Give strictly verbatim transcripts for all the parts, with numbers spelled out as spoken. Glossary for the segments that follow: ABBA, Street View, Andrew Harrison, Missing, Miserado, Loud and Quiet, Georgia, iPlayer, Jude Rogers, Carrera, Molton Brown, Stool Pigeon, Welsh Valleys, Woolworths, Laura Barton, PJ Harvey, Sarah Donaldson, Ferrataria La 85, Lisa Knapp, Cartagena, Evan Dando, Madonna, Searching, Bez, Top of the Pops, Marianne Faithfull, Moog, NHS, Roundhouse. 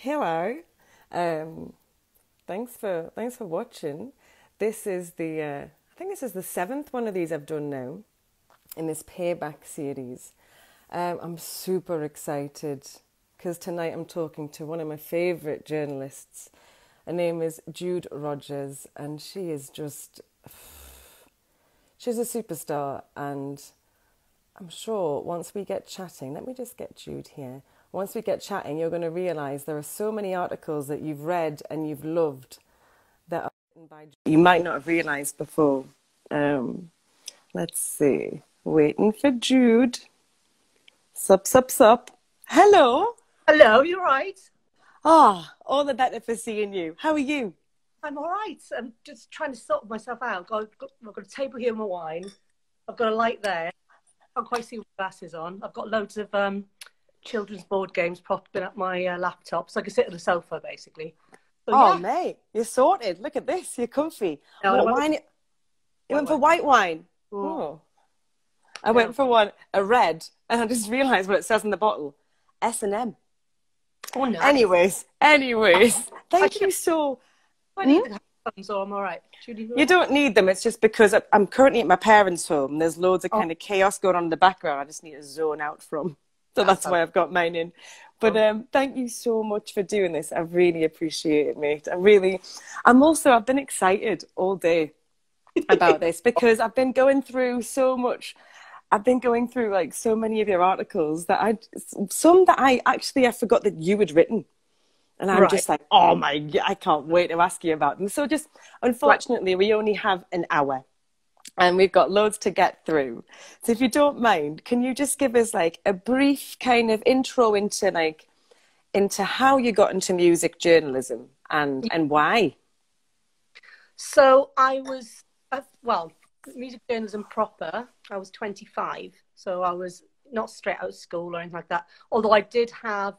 hello. Um, thanks for thanks for watching. This is the uh, I think this is the seventh one of these I've done now in this payback series. Um, I'm super excited because tonight I'm talking to one of my favourite journalists. Her name is Jude Rogers, and she is just, she's a superstar. And I'm sure once we get chatting, let me just get Jude here. Once we get chatting, you're going to realise there are so many articles that you've read and you've loved that are written by Jude. You might not have realised before. Um, let's see. Waiting for Jude. Sup, sup, sup. Hello. Hello, you're right. Ah, oh, all the better for seeing you. How are you? I'm all right. I'm just trying to sort myself out. I've got, I've got a table here with my wine. I've got a light there. I can't quite see what glasses on. I've got loads of um, children's board games popping up my uh, laptop, so I can sit on the sofa, basically. But, oh, yeah. Mate, you're sorted. Look at this. You're comfy. No, what I went, wine? You yeah, went for white wine? Mm. Oh. I yeah. went for one, a red, and I just realised what it says in the bottle. S and M. Oh, no. Anyways, anyways, thank you so. I need hmm? them, so I'm all right. You don't need them. It's just because I'm currently at my parents' home. There's loads of oh. kind of chaos going on in the background. I just need to zone out from. So that's, that's why I've got mine in. But oh. um, thank you so much for doing this. I really appreciate it, mate. I really. I'm also. I've been excited all day about this because I've been going through so much. I've been going through like so many of your articles that I, some that I actually, I forgot that you had written. And I'm right. just like, oh my God, I can't wait to ask you about them. So just, unfortunately, right. we only have an hour and we've got loads to get through. So if you don't mind, can you just give us like a brief kind of intro into like, into how you got into music journalism and, and why? So I was, uh, well, music journalism proper, I was twenty-five, so I was not straight out of school or anything like that, although I did have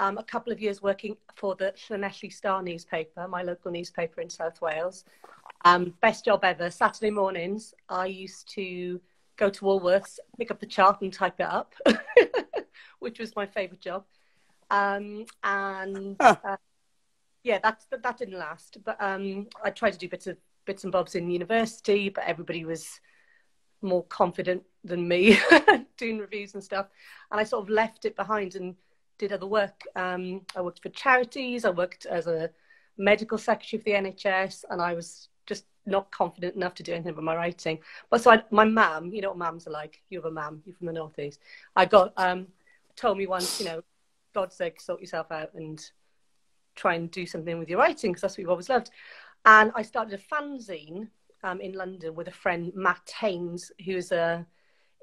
um, a couple of years working for the Llanelli Star newspaper, my local newspaper in South Wales. Um, best job ever. Saturday mornings I used to go to Woolworths, pick up the chart and type it up, which was my favourite job. Um, and oh. uh, yeah, that, that, that didn't last, but um, I tried to do bits of bits and bobs in university, but everybody was more confident than me doing reviews and stuff, and I sort of left it behind and did other work. um I worked for charities, I worked as a medical secretary for the N H S, and I was just not confident enough to do anything with my writing. But so I, my mum, you know what mums are like, you have a mum, you're from the northeast, I got um told me once, you know, God's sake, sort yourself out and try and do something with your writing, because that's what you've always loved. And I started a fanzine um, in London with a friend, Matt Haynes, who's a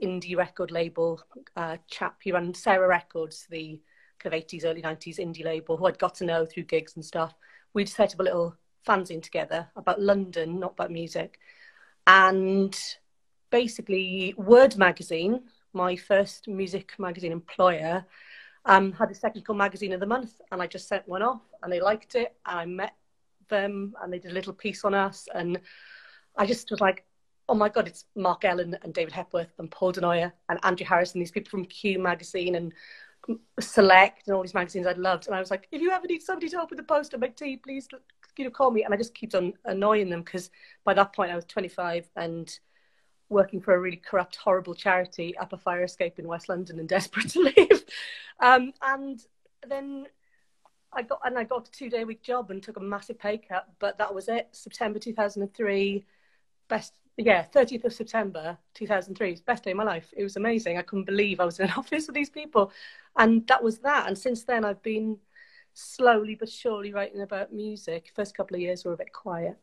indie record label uh, chap. He ran Sarah Records, the kind of eighties, early nineties indie label, who I'd got to know through gigs and stuff. We'd set up a little fanzine together about London, not about music. And basically, Word magazine, my first music magazine employer, um, had a section called Magazine of the Month, and I just sent one off, and they liked it, and I met them and they did a little piece on us, and I just was like, oh my God, it's Mark Ellen and David Hepworth and Paul Denoyer and Andrew Harrison, these people from Q magazine and Select and all these magazines I'd loved. And I was like, if you ever need somebody to help with the poster, make tea, please, you know, call me. And I just kept on annoying them, because by that point I was twenty-five and working for a really corrupt, horrible charity up a fire escape in West London and desperate to leave. Um, and then I got and I got a two-day-a-week job and took a massive pay cut, but that was it. September two thousand and three, best yeah, thirtieth of September two thousand three, best day of my life. It was amazing. I couldn't believe I was in an office with these people, and that was that. And since then, I've been slowly but surely writing about music. First couple of years were a bit quiet,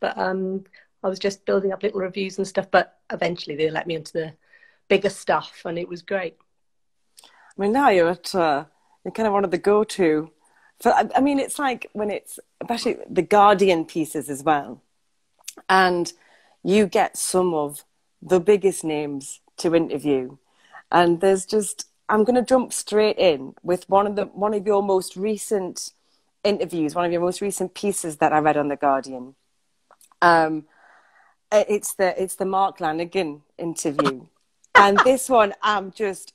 but um, I was just building up little reviews and stuff. But eventually, they let me into the bigger stuff, and it was great. I mean, now you're at uh, you're kind of one of the go-to. So, I mean, it's like when it's, especially the Guardian pieces as well. And you get some of the biggest names to interview. And there's just, I'm going to jump straight in with one of, the, one of your most recent interviews, one of your most recent pieces that I read on the Guardian. Um, it's, the, it's the Mark Lanegan interview. And this one, I'm just,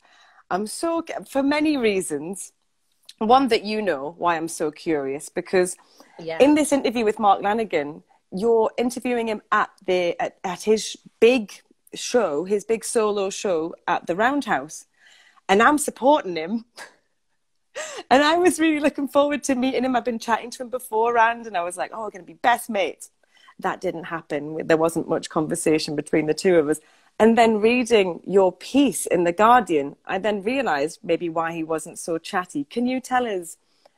I'm so, for many reasons, one that you know why I'm so curious, because yeah. in this interview with Mark Lanegan, you're interviewing him at the at, at his big show, his big solo show at the Roundhouse, and I'm supporting him. And I was really looking forward to meeting him. I've been chatting to him beforehand, and I was like, oh, we're going to be best mates. That didn't happen. There wasn't much conversation between the two of us. And then reading your piece in The Guardian, I then realised maybe why he wasn't so chatty. Can you tell us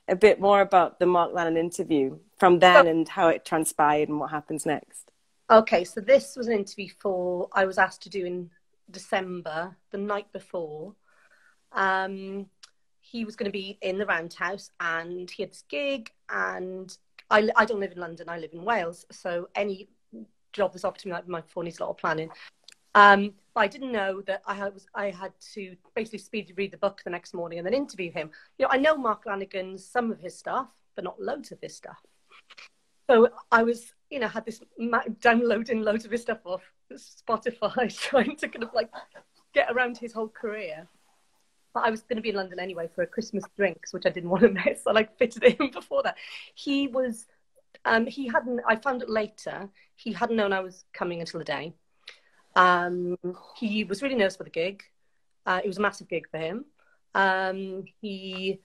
a bit more about the Mark Lanegan interview from then oh. and how it transpired and what happens next? Okay, so this was an interview for I was asked to do in December, the night before. Um... He was going to be in the Roundhouse, and he had this gig, and I, I don't live in London, I live in Wales, so any job that's offered to me like my phone needs a lot of planning. Um, but I didn't know that I had, was, I had to basically speed read the book the next morning and then interview him. You know, I know Mark Lanegan, some of his stuff, but not loads of his stuff. So I was, you know, had this downloading loads of his stuff off Spotify, trying to kind of like get around his whole career. I was going to be in London anyway for a Christmas drinks, which I didn't want to miss. I like fitted it in before that. He was, um, he hadn't, I found it later, he hadn't known I was coming until the day. Um, he was really nervous for the gig. Uh, it was a massive gig for him. Um, he,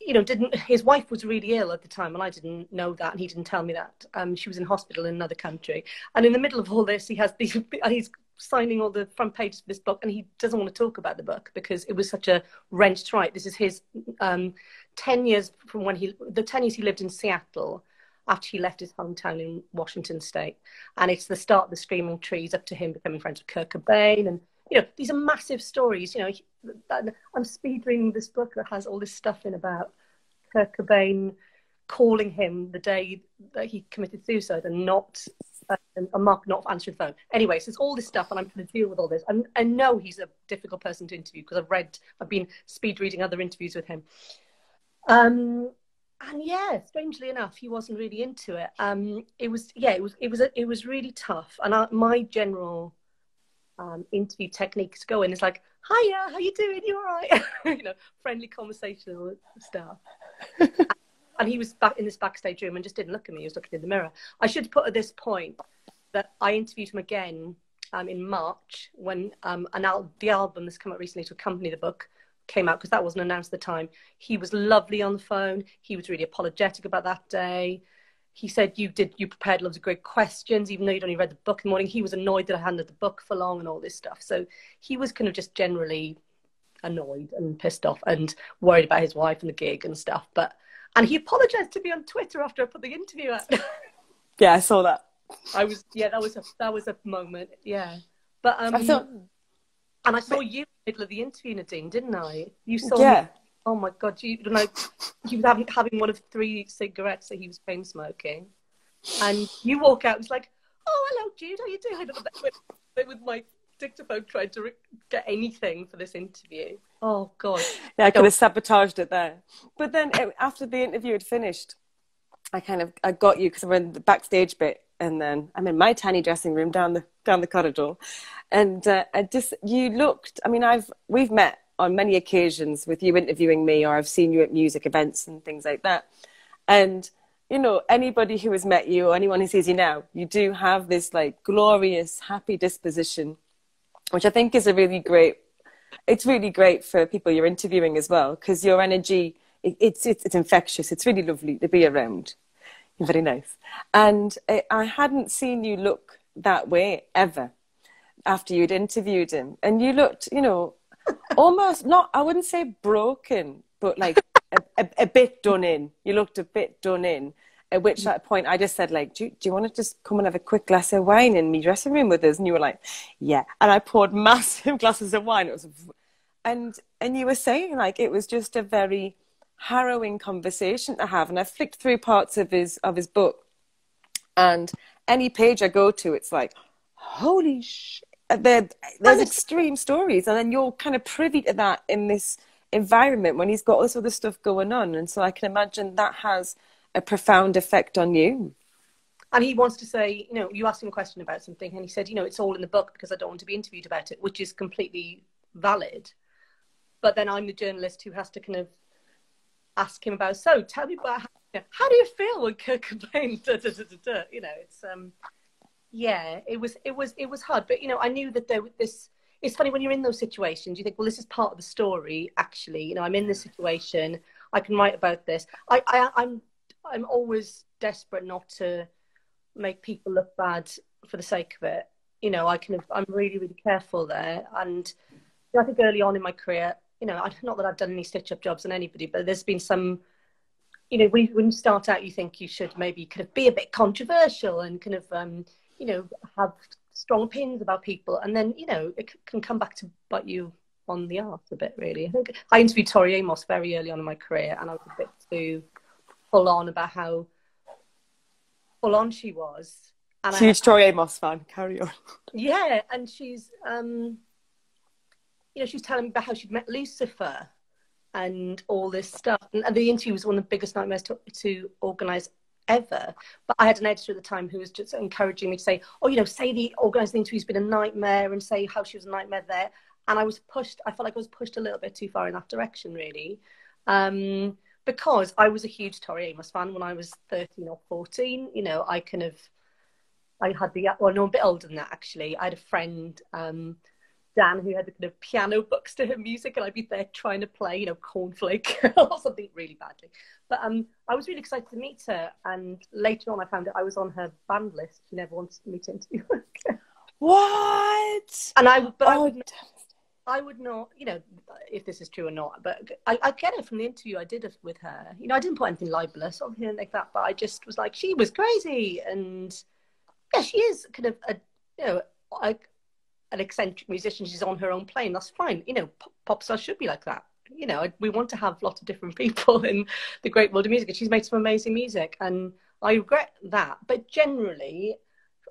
you know, didn't, his wife was really ill at the time, and I didn't know that, and he didn't tell me that. Um, she was in hospital in another country. And in the middle of all this, he has these, he's signing all the front pages of this book, and he doesn't want to talk about the book because it was such a wrench to write. This is his um, ten years from when he, the ten years he lived in Seattle after he left his hometown in Washington State. And it's the start of the Screaming Trees up to him becoming friends with Kurt Cobain. And, you know, these are massive stories. You know, he, I'm speed reading this book that has all this stuff in about Kurt Cobain calling him the day that he committed suicide and not... Uh, and Mark not answering the phone. Anyway, so it's all this stuff, and I'm trying to deal with all this. I'm, I know he's a difficult person to interview because I've read, I've been speed reading other interviews with him. Um, and yeah, strangely enough, he wasn't really into it. Um, it was, yeah, it was, it was, a, it was really tough. And I, my general um, interview technique to go in is like, "Hiya, how you doing? You all right?" You know, friendly conversational stuff. And he was back in this backstage room and just didn't look at me. He was looking in the mirror. I should put at this point that I interviewed him again um, in March when um, an al the album that's come out recently to accompany the book came out, because that wasn't announced at the time. He was lovely on the phone. He was really apologetic about that day. He said, you did, you prepared loads of great questions, even though you'd only read the book in the morning. He was annoyed that I hadn't read the book for long and all this stuff. So he was kind of just generally annoyed and pissed off and worried about his wife and the gig and stuff. But And he apologised to me on Twitter after I put the interview out. Yeah, I saw that. I was, yeah, that was a, that was a moment, yeah. But um, I thought, and I saw you in the middle of the interview, Nadine, didn't I? You saw yeah. me. Oh my God, you know, he was having, having one of three cigarettes that he was chain smoking, and you walk out. It's like, oh, hello, Jude, how you doing? I don't know, with, with my dictaphone trying to get anything for this interview. Oh God. Yeah, I could have sabotaged it there. But then it, after the interview had finished, I kind of, I got you because we're in the backstage bit, and then I'm in my tiny dressing room down the, down the corridor. And uh, I just, you looked, I mean, I've, we've met on many occasions with you interviewing me, or I've seen you at music events and things like that. And, you know, anybody who has met you or anyone who sees you now, you do have this like glorious, happy disposition, which I think is a really great, it's really great for people you're interviewing as well, because your energy, it, it's, it's, it's infectious. It's really lovely to be around. You're very nice. And I, I hadn't seen you look that way ever after you'd interviewed him. And you looked, you know, almost not, I wouldn't say broken, but like a, a, a bit done in. You looked a bit done in. At which that point I just said, like, do, do you want to just come and have a quick glass of wine in my dressing room with us? And you were like, yeah. And I poured massive glasses of wine. It was, and, and you were saying, like, it was just a very harrowing conversation to have. And I flicked through parts of his, of his book. And any page I go to, it's like, holy shit. There, there's extreme stories. And then you're kind of privy to that in this environment when he's got all this other stuff going on. And so I can imagine that has... a profound effect on you. And he wants to say, you know, you asked him a question about something, and he said, you know, it's all in the book because I don't want to be interviewed about it, which is completely valid. But then I'm the journalist who has to kind of ask him about, so tell me about, how, you know, how do you feel when Kurt Cobain, da, da, da, da, da. You know, it's, um, yeah, it was, it was, it was hard. But, you know, I knew that there was this, it's funny when you're in those situations, you think, well, this is part of the story, actually. You know, I'm in this situation, I can write about this. I, I, I'm, I'm always desperate not to make people look bad for the sake of it. You know, I can, I'm really, really careful there. And I think early on in my career, you know, not that I've done any stitch-up jobs on anybody, but there's been some, you know, when you, when you start out, you think you should maybe kind of be a bit controversial and kind of, um, you know, have strong opinions about people. And then, you know, it can come back to bite you on the arse a bit, really. I think I interviewed Tori Amos very early on in my career, and I was a bit too full on about how full on she was. And she's a Tori Amos fan, carry on. Yeah, and she's, um, you know, she was telling me about how she'd met Lucifer and all this stuff. And, and the interview was one of the biggest nightmares to, to organise ever. But I had an editor at the time who was just encouraging me to say, oh, you know, say the organising the interview's been a nightmare, and say how she was a nightmare there. And I was pushed, I felt like I was pushed a little bit too far in that direction, really. Um, because I was a huge Tori Amos fan when I was thirteen or fourteen. You know, I kind of, I had the, well, no, I'm a bit older than that, actually. I had a friend, um, Dan, who had the kind of piano books to her music, and I'd be there trying to play, you know, Cornflake or something really badly. But um, I was really excited to meet her, and later on I found out I was on her band list. She never wanted me to interview her. What? And I, but oh, I, would not, I would not, you know, if this is true or not, but I, I get it from the interview I did with her. You know, I didn't put anything libelous or anything like that, but I just was like, she was crazy, and... yeah, she is kind of a, you know, a, an eccentric musician. She's on her own plane. That's fine. You know, pop, pop stars should be like that. You know, we want to have lots of different people in the great world of music. And she's made some amazing music, and I regret that. But generally,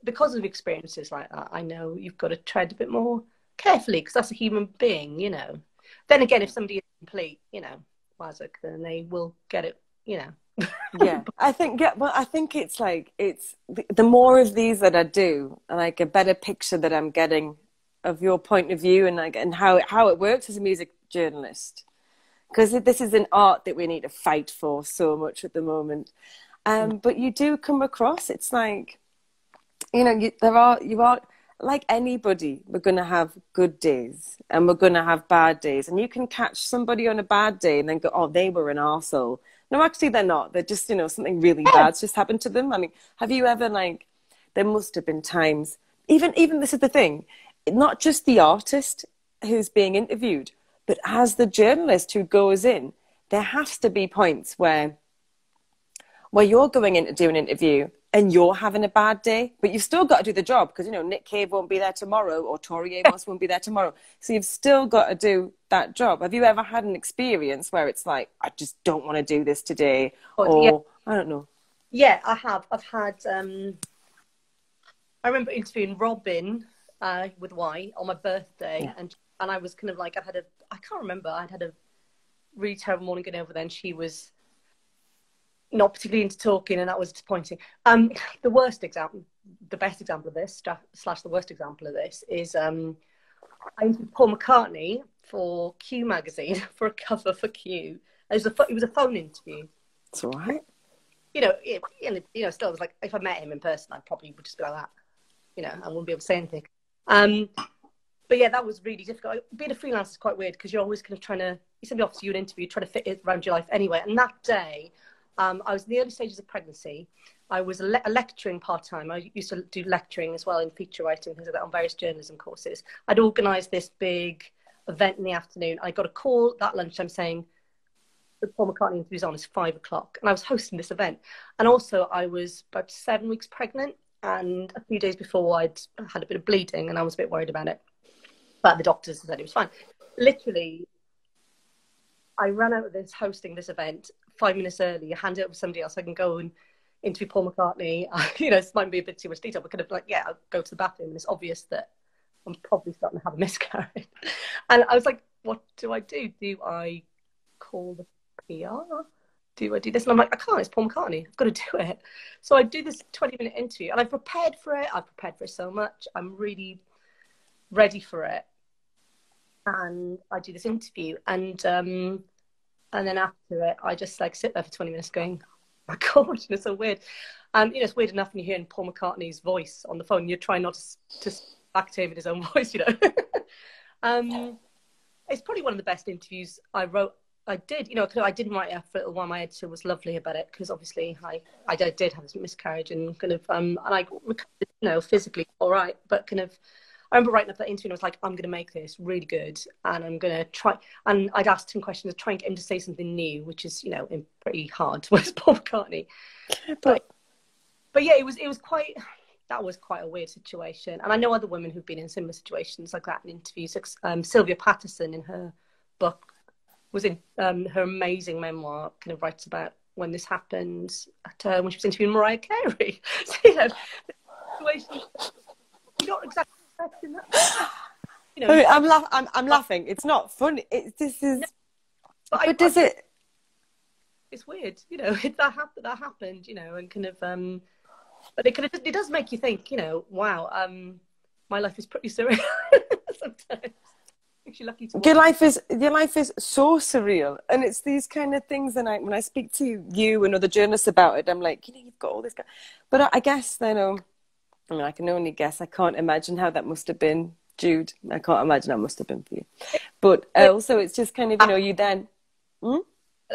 because of experiences like that, I know you've got to tread a bit more carefully, because that's a human being, you know. Then again, if somebody is complete, you know, wazzock, then they will get it, you know. Yeah, I think, yeah, well, I think it's like, it's the, the more of these that I do, and like a better picture that I'm getting of your point of view, and like, and how, how it works as a music journalist, because this is an art that we need to fight for so much at the moment. Um, but you do come across, it's like, you know, you, there are, you are like anybody, we're going to have good days and we're going to have bad days, and you can catch somebody on a bad day and then go, oh, they were an arsehole. No, actually, they're not. They're just, you know, something really bad's just happened to them. I mean, have you ever, like, there must have been times, even, even this is the thing, not just the artist who's being interviewed, but as the journalist who goes in, there has to be points where, where you're going in to do an interview and you're having a bad day, but you've still got to do the job, because, you know, Nick Cave won't be there tomorrow, or Tori Amos won't be there tomorrow. So you've still got to do that job. Have you ever had an experience where it's like, I just don't want to do this today? Or, yeah. I don't know. Yeah, I have. I've had, um, I remember interviewing Robin uh, with Y on my birthday. Yeah. And, and I was kind of like, I had a, I can't remember. I'd had a really terrible morning getting over there, and she was not particularly into talking, and that was disappointing. Um, the worst example, the best example of this, slash the worst example of this, is um, I interviewed Paul McCartney for Q magazine for a cover for Q. It was a, it was a phone interview. That's all right. You know, it, you know, still, it was like, if I met him in person, I probably would just be like that. You know, I wouldn't be able to say anything. Um, but yeah, that was really difficult. Being a freelancer is quite weird, because you're always kind of trying to, you send me off to you an interview, trying to fit it around your life anyway. And that day, Um, I was in the early stages of pregnancy. I was le lecturing part-time. I used to do lecturing as well in feature writing, things like that, on various journalism courses. I'd organised this big event in the afternoon. I got a call that lunchtime saying, the Paul McCartney interview's on, is five o'clock. And I was hosting this event. And also I was about seven weeks pregnant, and a few days before I'd had a bit of bleeding, and I was a bit worried about it. But the doctors said it was fine. Literally, I ran out of this hosting this event five minutes early, hand it over to somebody else. I can go and interview Paul McCartney. I, you know, this might be a bit too much detail, but kind of like, yeah, I'll go to the bathroom, and it's obvious that I'm probably starting to have a miscarriage. And I was like, what do I do? Do I call the P R? Do I do this? And I'm like, I can't, it's Paul McCartney. I've got to do it. So I do this twenty minute interview, and I've prepared for it. I've prepared for it so much. I'm really ready for it. And I do this interview, and um, And then after it, I just like sit there for twenty minutes going, oh my God, it's so weird. And you know, it's weird enough when you're hearing Paul McCartney's voice on the phone, you're trying not to, to activate his own voice, you know. um, it's probably one of the best interviews I wrote. I did, you know, I didn't write it for a little while. My editor was lovely about it because obviously I, I did have this miscarriage and kind of, um, and I, you know, physically all right, but kind of, I remember writing up that interview and I was like, I'm going to make this really good and I'm going to try. And I'd asked him questions to try and get him to say something new, which is, you know, pretty hard towards Paul McCartney. But, but yeah, it was, it was quite, that was quite a weird situation. And I know other women who've been in similar situations like that in interviews. Um, Sylvia Patterson in her book was in um, her amazing memoir, kind of writes about when this happened to her when she was interviewing Mariah Carey. So, you know, situation, you're not exactly expecting that. You know, I mean, I'm, laugh I'm, I'm laughing. It's not funny. It, this is. No, but but I, does I, it? It's weird, you know. It, that happened. That happened, you know, and kind of. Um, but it kind of, it does make you think, you know. Wow, um, my life is pretty surreal sometimes. You're lucky to your life is your life is so surreal, and it's these kind of things. And I, when I speak to you and other journalists about it, I'm like, you know, you've got all this. But I, I guess then, um, I mean, I can only guess. I can't imagine how that must have been, Jude. I can't imagine that must have been for you. But uh, also, it's just kind of, you know, you then. Hmm?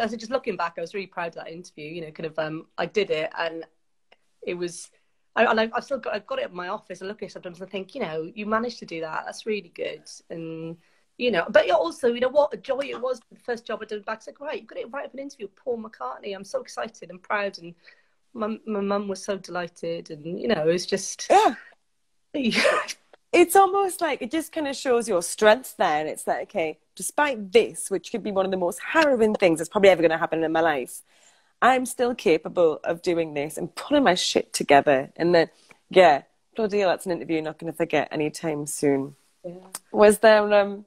I was just looking back, I was really proud of that interview. You know, kind of, um, I did it, and it was. I, and I've still got, I've got it in my office. I look at it sometimes and I think, you know, you managed to do that. That's really good, and. You know, but also, you know, what a joy it was. The first job I did back, I was like, right, you've got to write up an interview with Paul McCartney. I'm so excited and proud. And my, my mum was so delighted. And, you know, it was just... Yeah. It's almost like it just kind of shows your strength there. And it's like, okay, despite this, which could be one of the most harrowing things that's probably ever going to happen in my life, I'm still capable of doing this and pulling my shit together. And then, yeah, bloody hell, that's an interview you're not going to forget anytime soon. Yeah. Was there... um?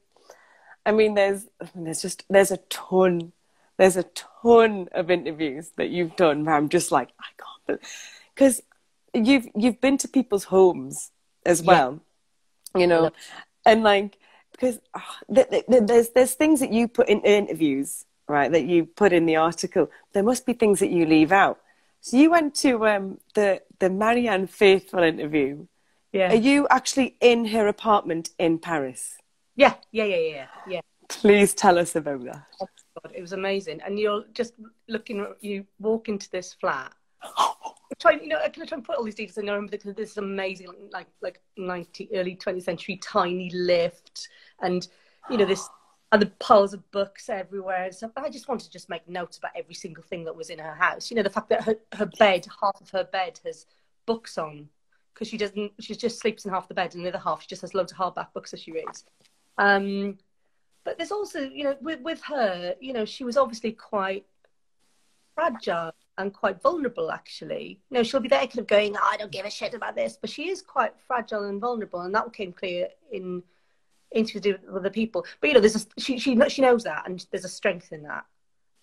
I mean, there's, I mean, there's just, there's a ton, there's a ton of interviews that you've done where I'm just like, I can't believe, because you've, you've been to people's homes as well, yeah. You know, and like, because oh, th th th there's, there's things that you put in interviews, right, that you put in the article. There must be things that you leave out. So you went to um, the, the Marianne Faithfull interview. Yeah. Are you actually in her apartment in Paris? Yeah, yeah, yeah, yeah, yeah. Please tell us about that. Oh, God, it was amazing. And you're just looking, you walk into this flat. Trying, you know, I can try and put all these details in. I remember this is amazing, like like ninety, early twentieth century tiny lift, and you know this, and the piles of books everywhere and stuff. But I just wanted to just make notes about every single thing that was in her house. You know, the fact that her, her bed, half of her bed has books on, because she doesn't, she just sleeps in half the bed, and the other half she just has loads of hardback books that she reads. Um, but there's also, you know, with, with her, you know, she was obviously quite fragile and quite vulnerable, actually. You know, she'll be there kind of going, oh, I don't give a shit about this. But she is quite fragile and vulnerable. And that came clear in interviews with other people. But, you know, there's a, she, she, she knows that, and there's a strength in that.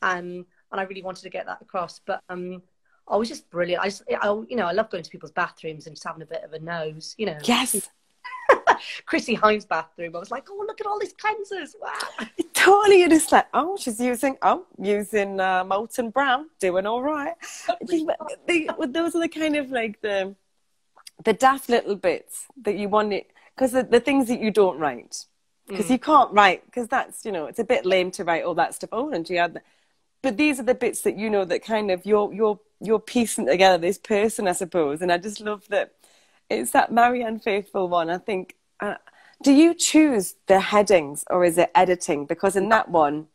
Um, and I really wanted to get that across. But um, I was just brilliant. I, just, I, you know, I love going to people's bathrooms and just having a bit of a nose, you know. Yes. Chrissy Hines' bathroom. I was like, oh, look at all these cleansers! Wow, totally. You're just like, oh, she's using, oh, using uh, Molton Brown, doing all right. Just, they, those are the kind of like the the daft little bits that you want it, because the, the things that you don't write, because mm. you can't write, because that's, you know, it's a bit lame to write all that stuff. Oh, and you had, but these are the bits that you know that kind of you're you're you're piecing together this person, I suppose. And I just love that. It's that Marianne Faithfull one, I think. Uh, do you choose the headings, or is it editing? Because in that one,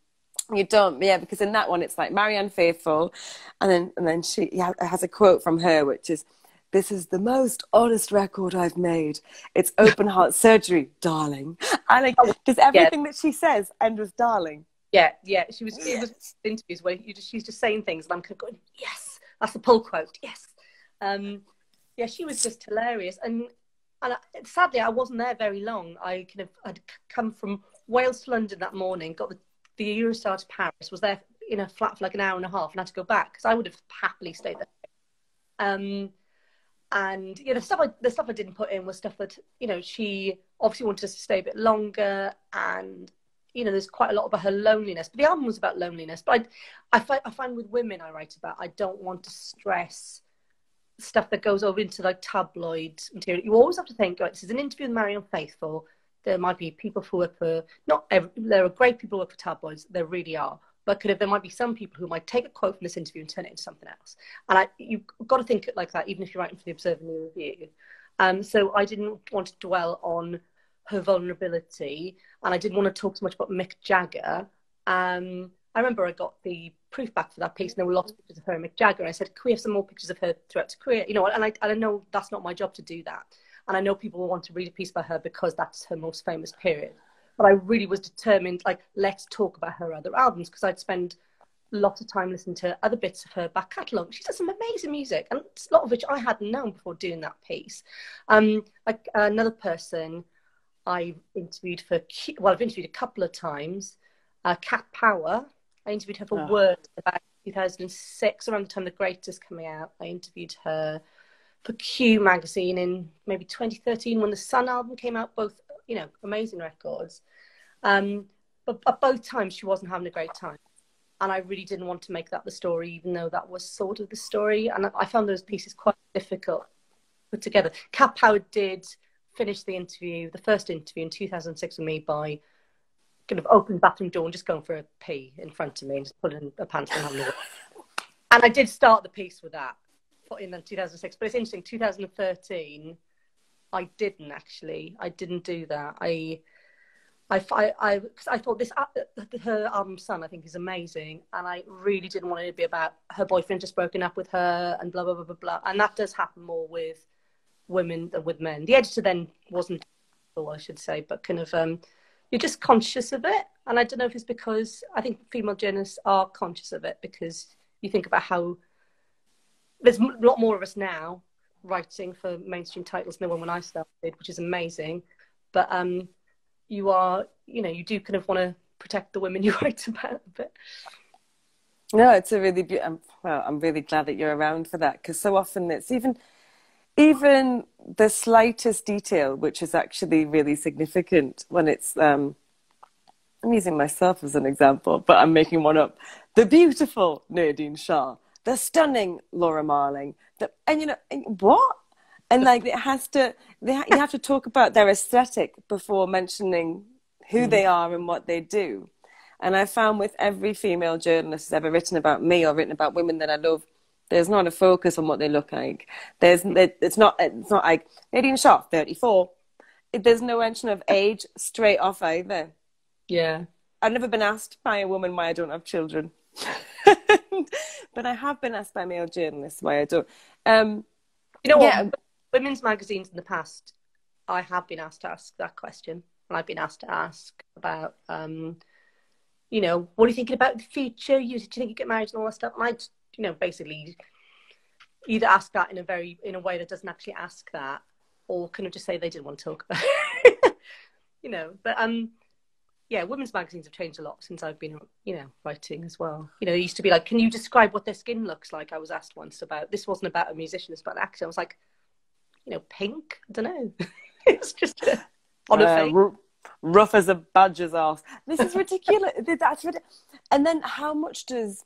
you don't. Yeah, because in that one, it's like Marianne Faithfull, and then and then she yeah, has a quote from her, which is, "This is the most honest record I've made. It's open heart surgery, darling." And like, oh, does everything yeah. that she says end with "darling"? Yeah, yeah. She was. Yes. It was interviews where you just, she's just saying things, and I'm kind of going, "Yes, that's the Paul quote." Yes. Um, yeah, she was just hilarious. And and I, sadly, I wasn't there very long. I kind of, I'd come from Wales to London that morning, got the, the Eurostar to Paris, was there in a flat for like an hour and a half, and had to go back, because I would have happily stayed there. Um, and, you know, the stuff, I, the stuff I didn't put in was stuff that, you know, she obviously wanted us to stay a bit longer, and you know, there's quite a lot about her loneliness. But the album was about loneliness. But I, I, find, I find with women I write about, I don't want to stress stuff that goes over into like tabloid material. You always have to think, right, this is an interview with Marianne Faithfull. There might be people who work for, not every, there are great people who work for tabloids, there really are. But could have, there might be some people who might take a quote from this interview and turn it into something else. And I, you've got to think like that, even if you're writing for the Observer and the Review. Um, so I didn't want to dwell on her vulnerability, and I didn't want to talk so much about Mick Jagger. Um, I remember I got the proof back for that piece, and there were lots of pictures of her and Mick Jagger. And I said, can we have some more pictures of her throughout her career? You know, and I, and I know that's not my job to do that. And I know people will want to read a piece by her because that's her most famous period. But I really was determined, like, let's talk about her other albums, because I'd spend lots of time listening to other bits of her back catalogue. She does some amazing music, and a lot of which I hadn't known before doing that piece. Um, like another person I interviewed for, well, I've interviewed a couple of times, uh, Cat Power. I interviewed her for oh. Word about two thousand six, around the time The Greatest coming out. I interviewed her for Q magazine in maybe twenty thirteen when the Sun album came out, both, you know, amazing records. Um, but at both times, she wasn't having a great time. And I really didn't want to make that the story, even though that was sort of the story. And I found those pieces quite difficult to put together. Cat Power did finish the interview, the first interview in two thousand six with me, by kind of open bathroom door and just going for a pee in front of me and just pulling a pants and having a look. And I did start the piece with that in two thousand six. But it's interesting, two thousand thirteen... I didn't actually. I didn't do that. I, I, I, I, I thought this, her album Sun, I think, is amazing. And I really didn't want it to be about her boyfriend just broken up with her and blah, blah, blah, blah, blah. And that does happen more with women than with men. The editor then wasn't, I should say, but kind of, um, you're just conscious of it. And I don't know if it's because, I think female journalists are conscious of it, because you think about how, there's a lot more of us now writing for mainstream titles than the one when I started, which is amazing. But um, you are, you know, you do kind of want to protect the women you write about a bit. No, it's a really beautiful, well, I'm really glad that you're around for that, because so often it's even, even the slightest detail, which is actually really significant when it's, um, I'm using myself as an example, but I'm making one up. The beautiful Nadine Shah, the stunning Laura Marling, the, and you know, and what? And like, it has to, they ha you have to talk about their aesthetic before mentioning who mm. they are and what they do. And I found with every female journalist who's ever written about me or written about women that I love, there's not a focus on what they look like. There's, it's not, it's not like Nadine Shah, thirty-four. There's no mention of age straight off either. Yeah. I've never been asked by a woman why I don't have children. But I have been asked by male journalists why I don't. Um, you know yeah. what? Women's magazines in the past, I have been asked to ask that question. And I've been asked to ask about, um, you know, what are you thinking about the future? You, do you think you get married and all that stuff? And I, you know, basically either ask that in a very, in a way that doesn't actually ask that, or kind of just say they didn't want to talk about it. You know, but um. yeah, women's magazines have changed a lot since I've been, you know, writing as well. You know, it used to be like, can you describe what their skin looks like? I was asked once about, this wasn't about a musician, it's about an actor. I was like, you know, pink? I don't know. It's just a, on uh, a thing. Rough as a badger's ass. This is ridiculous. That's ridiculous. And then how much does,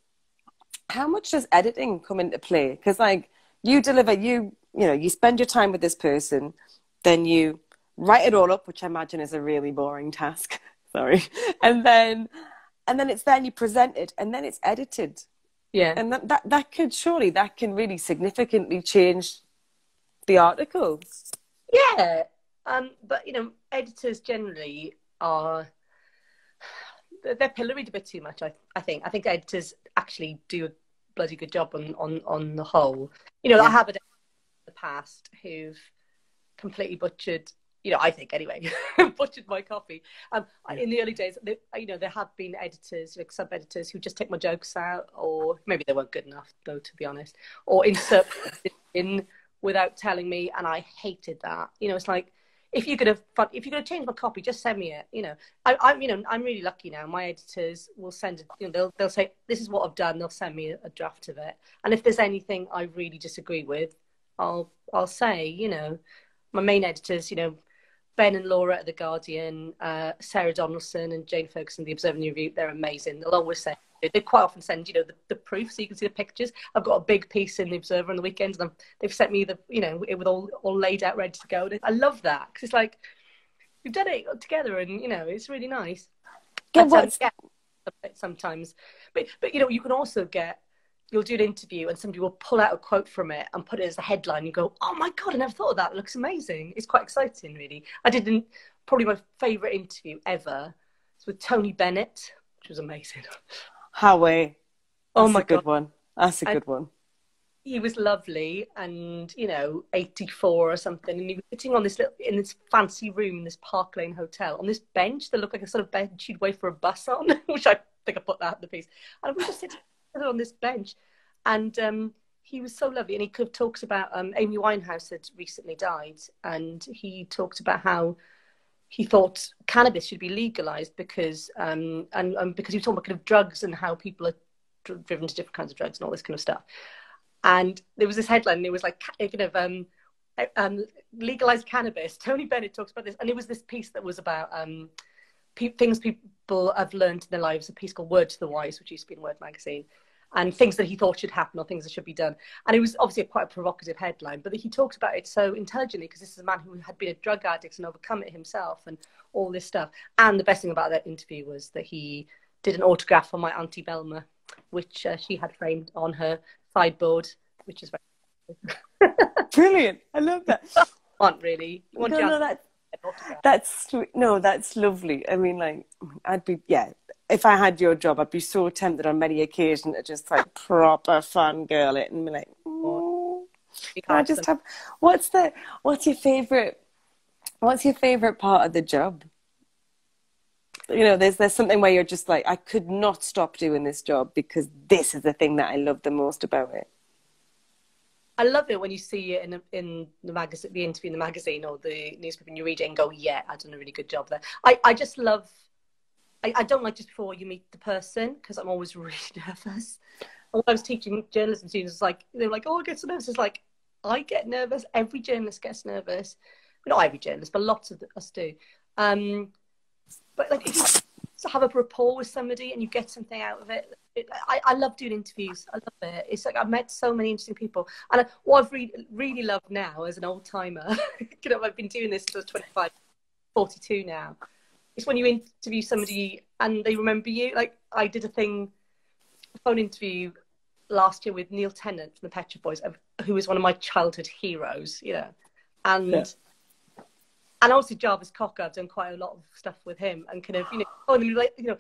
how much does editing come into play? Because like, you deliver, you, you know, you spend your time with this person, then you write it all up, which I imagine is a really boring task. Sorry. And then, and then it's then you present it, and then it's edited. Yeah. And that, that, that could, surely that can really significantly change the article. Yeah. Um, but, you know, editors generally are, they're pilloried a bit too much, I, I think. I think editors actually do a bloody good job on, on, on the whole. You know, yeah. I have a editor in the past who've completely butchered, you know, I think anyway, butchered my copy. Um, in the early days, they, you know, there have been editors, like sub-editors, who just take my jokes out, or maybe they weren't good enough, though, to be honest, or insert in without telling me, and I hated that. You know, it's like, if you're gonna if you're gonna change my copy, just send me it. You know, I, I'm you know I'm really lucky now. My editors will send, you know, they'll they'll say this is what I've done. They'll send me a, a draft of it, and if there's anything I really disagree with, I'll I'll say, you know, my main editors, you know. Ben and Laura at The Guardian, uh, Sarah Donaldson and Jane Ferguson, The Observer and Review, they're amazing. They'll always send, they quite often send, you know, the, the proof so you can see the pictures. I've got a big piece in The Observer on the weekends, and I'm, they've sent me the, you know, it was all, all laid out, ready to go. And I love that, because it's like, we've done it together, and, you know, it's really nice. Yeah, what's... Sometimes. But, but, you know, you can also get, you'll do an interview and somebody will pull out a quote from it and put it as a headline. You go, oh my God, I never thought of that. It looks amazing. It's quite exciting, really. I didn't, probably my favourite interview ever was with Tony Bennett, which was amazing. Howie. Oh my God. That's a good one. That's a good one. He was lovely and, you know, eighty-four or something. And he was sitting on this little, in this fancy room in this Park Lane hotel on this bench that looked like a sort of bench you'd wait for a bus on, which I think I put that in the piece. And we were just sitting on this bench, and um, he was so lovely. And he could, talks about, um, Amy Winehouse had recently died, and he talked about how he thought cannabis should be legalized because, um, and, and because he was talking about kind of drugs and how people are dr- driven to different kinds of drugs and all this kind of stuff. And there was this headline, and it was like, you know, um, um, legalized cannabis. Tony Bennett talks about this. And it was this piece that was about um, pe things people have learned in their lives, a piece called Word to the Wise, which used to be in Word magazine, and things that he thought should happen or things that should be done. And it was obviously a quite a provocative headline, but he talked about it so intelligently, because this is a man who had been a drug addict and overcome it himself and all this stuff. And the best thing about that interview was that he did an autograph for my Auntie Belma, which uh, she had framed on her sideboard, which is very brilliant. I love that. Want really? You want no, no, that, that's sweet. No, that's lovely. I mean, like, I'd be, yeah, if I had your job, I'd be so tempted on many occasions to just like proper fangirl it and be like, mm, can I just have? What's the? What's your favorite? What's your favorite part of the job? You know, there's there's something where you're just like, I could not stop doing this job because this is the thing that I love the most about it. I love it when you see it in a, in the magazine, the interview in the magazine or the newspaper, and you read it and go, yeah, I've done a really good job there. I, I just love, I, I don't like just before you meet the person, because I'm always really nervous. When I was teaching journalism students, it's like, they were like, oh, I get so nervous. It's like, I get nervous. Every journalist gets nervous. Not every journalist, but lots of us do. Um, But like, if you have a rapport with somebody and you get something out of it, it I, I love doing interviews. I love it. It's like I've met so many interesting people. And I, what I've re really loved now as an old timer, you know, I've been doing this since I was twenty-five, forty-two now. It's when you interview somebody and they remember you. Like, I did a thing, a phone interview last year with Neil Tennant from the Pet Shop Boys, who was one of my childhood heroes, you know. And... yeah. And obviously Jarvis Cocker, I've done quite a lot of stuff with him, and kind of, you know, oh, and like, you know,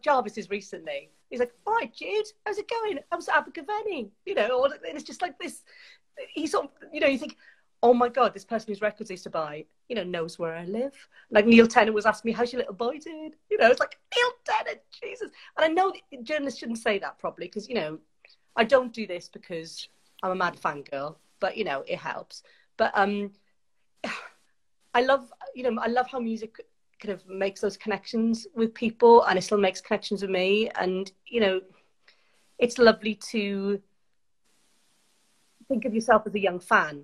Jarvis is recently. He's like, all right, Jude, how's it going? How's Abergavenny? You know, and it's just like this. He's sort of, you know, you think, oh my God, this person whose records I used to buy, you know, knows where I live. Like Neil Tennant was asking me, how's your little boy doing? You know, it's like, Neil Tennant, Jesus. And I know that journalists shouldn't say that probably, because, you know, I don't do this because I'm a mad fangirl, but, you know, it helps. But, um, I love, you know, I love how music kind of makes those connections with people, and it still makes connections with me. And, you know, it's lovely to think of yourself as a young fan,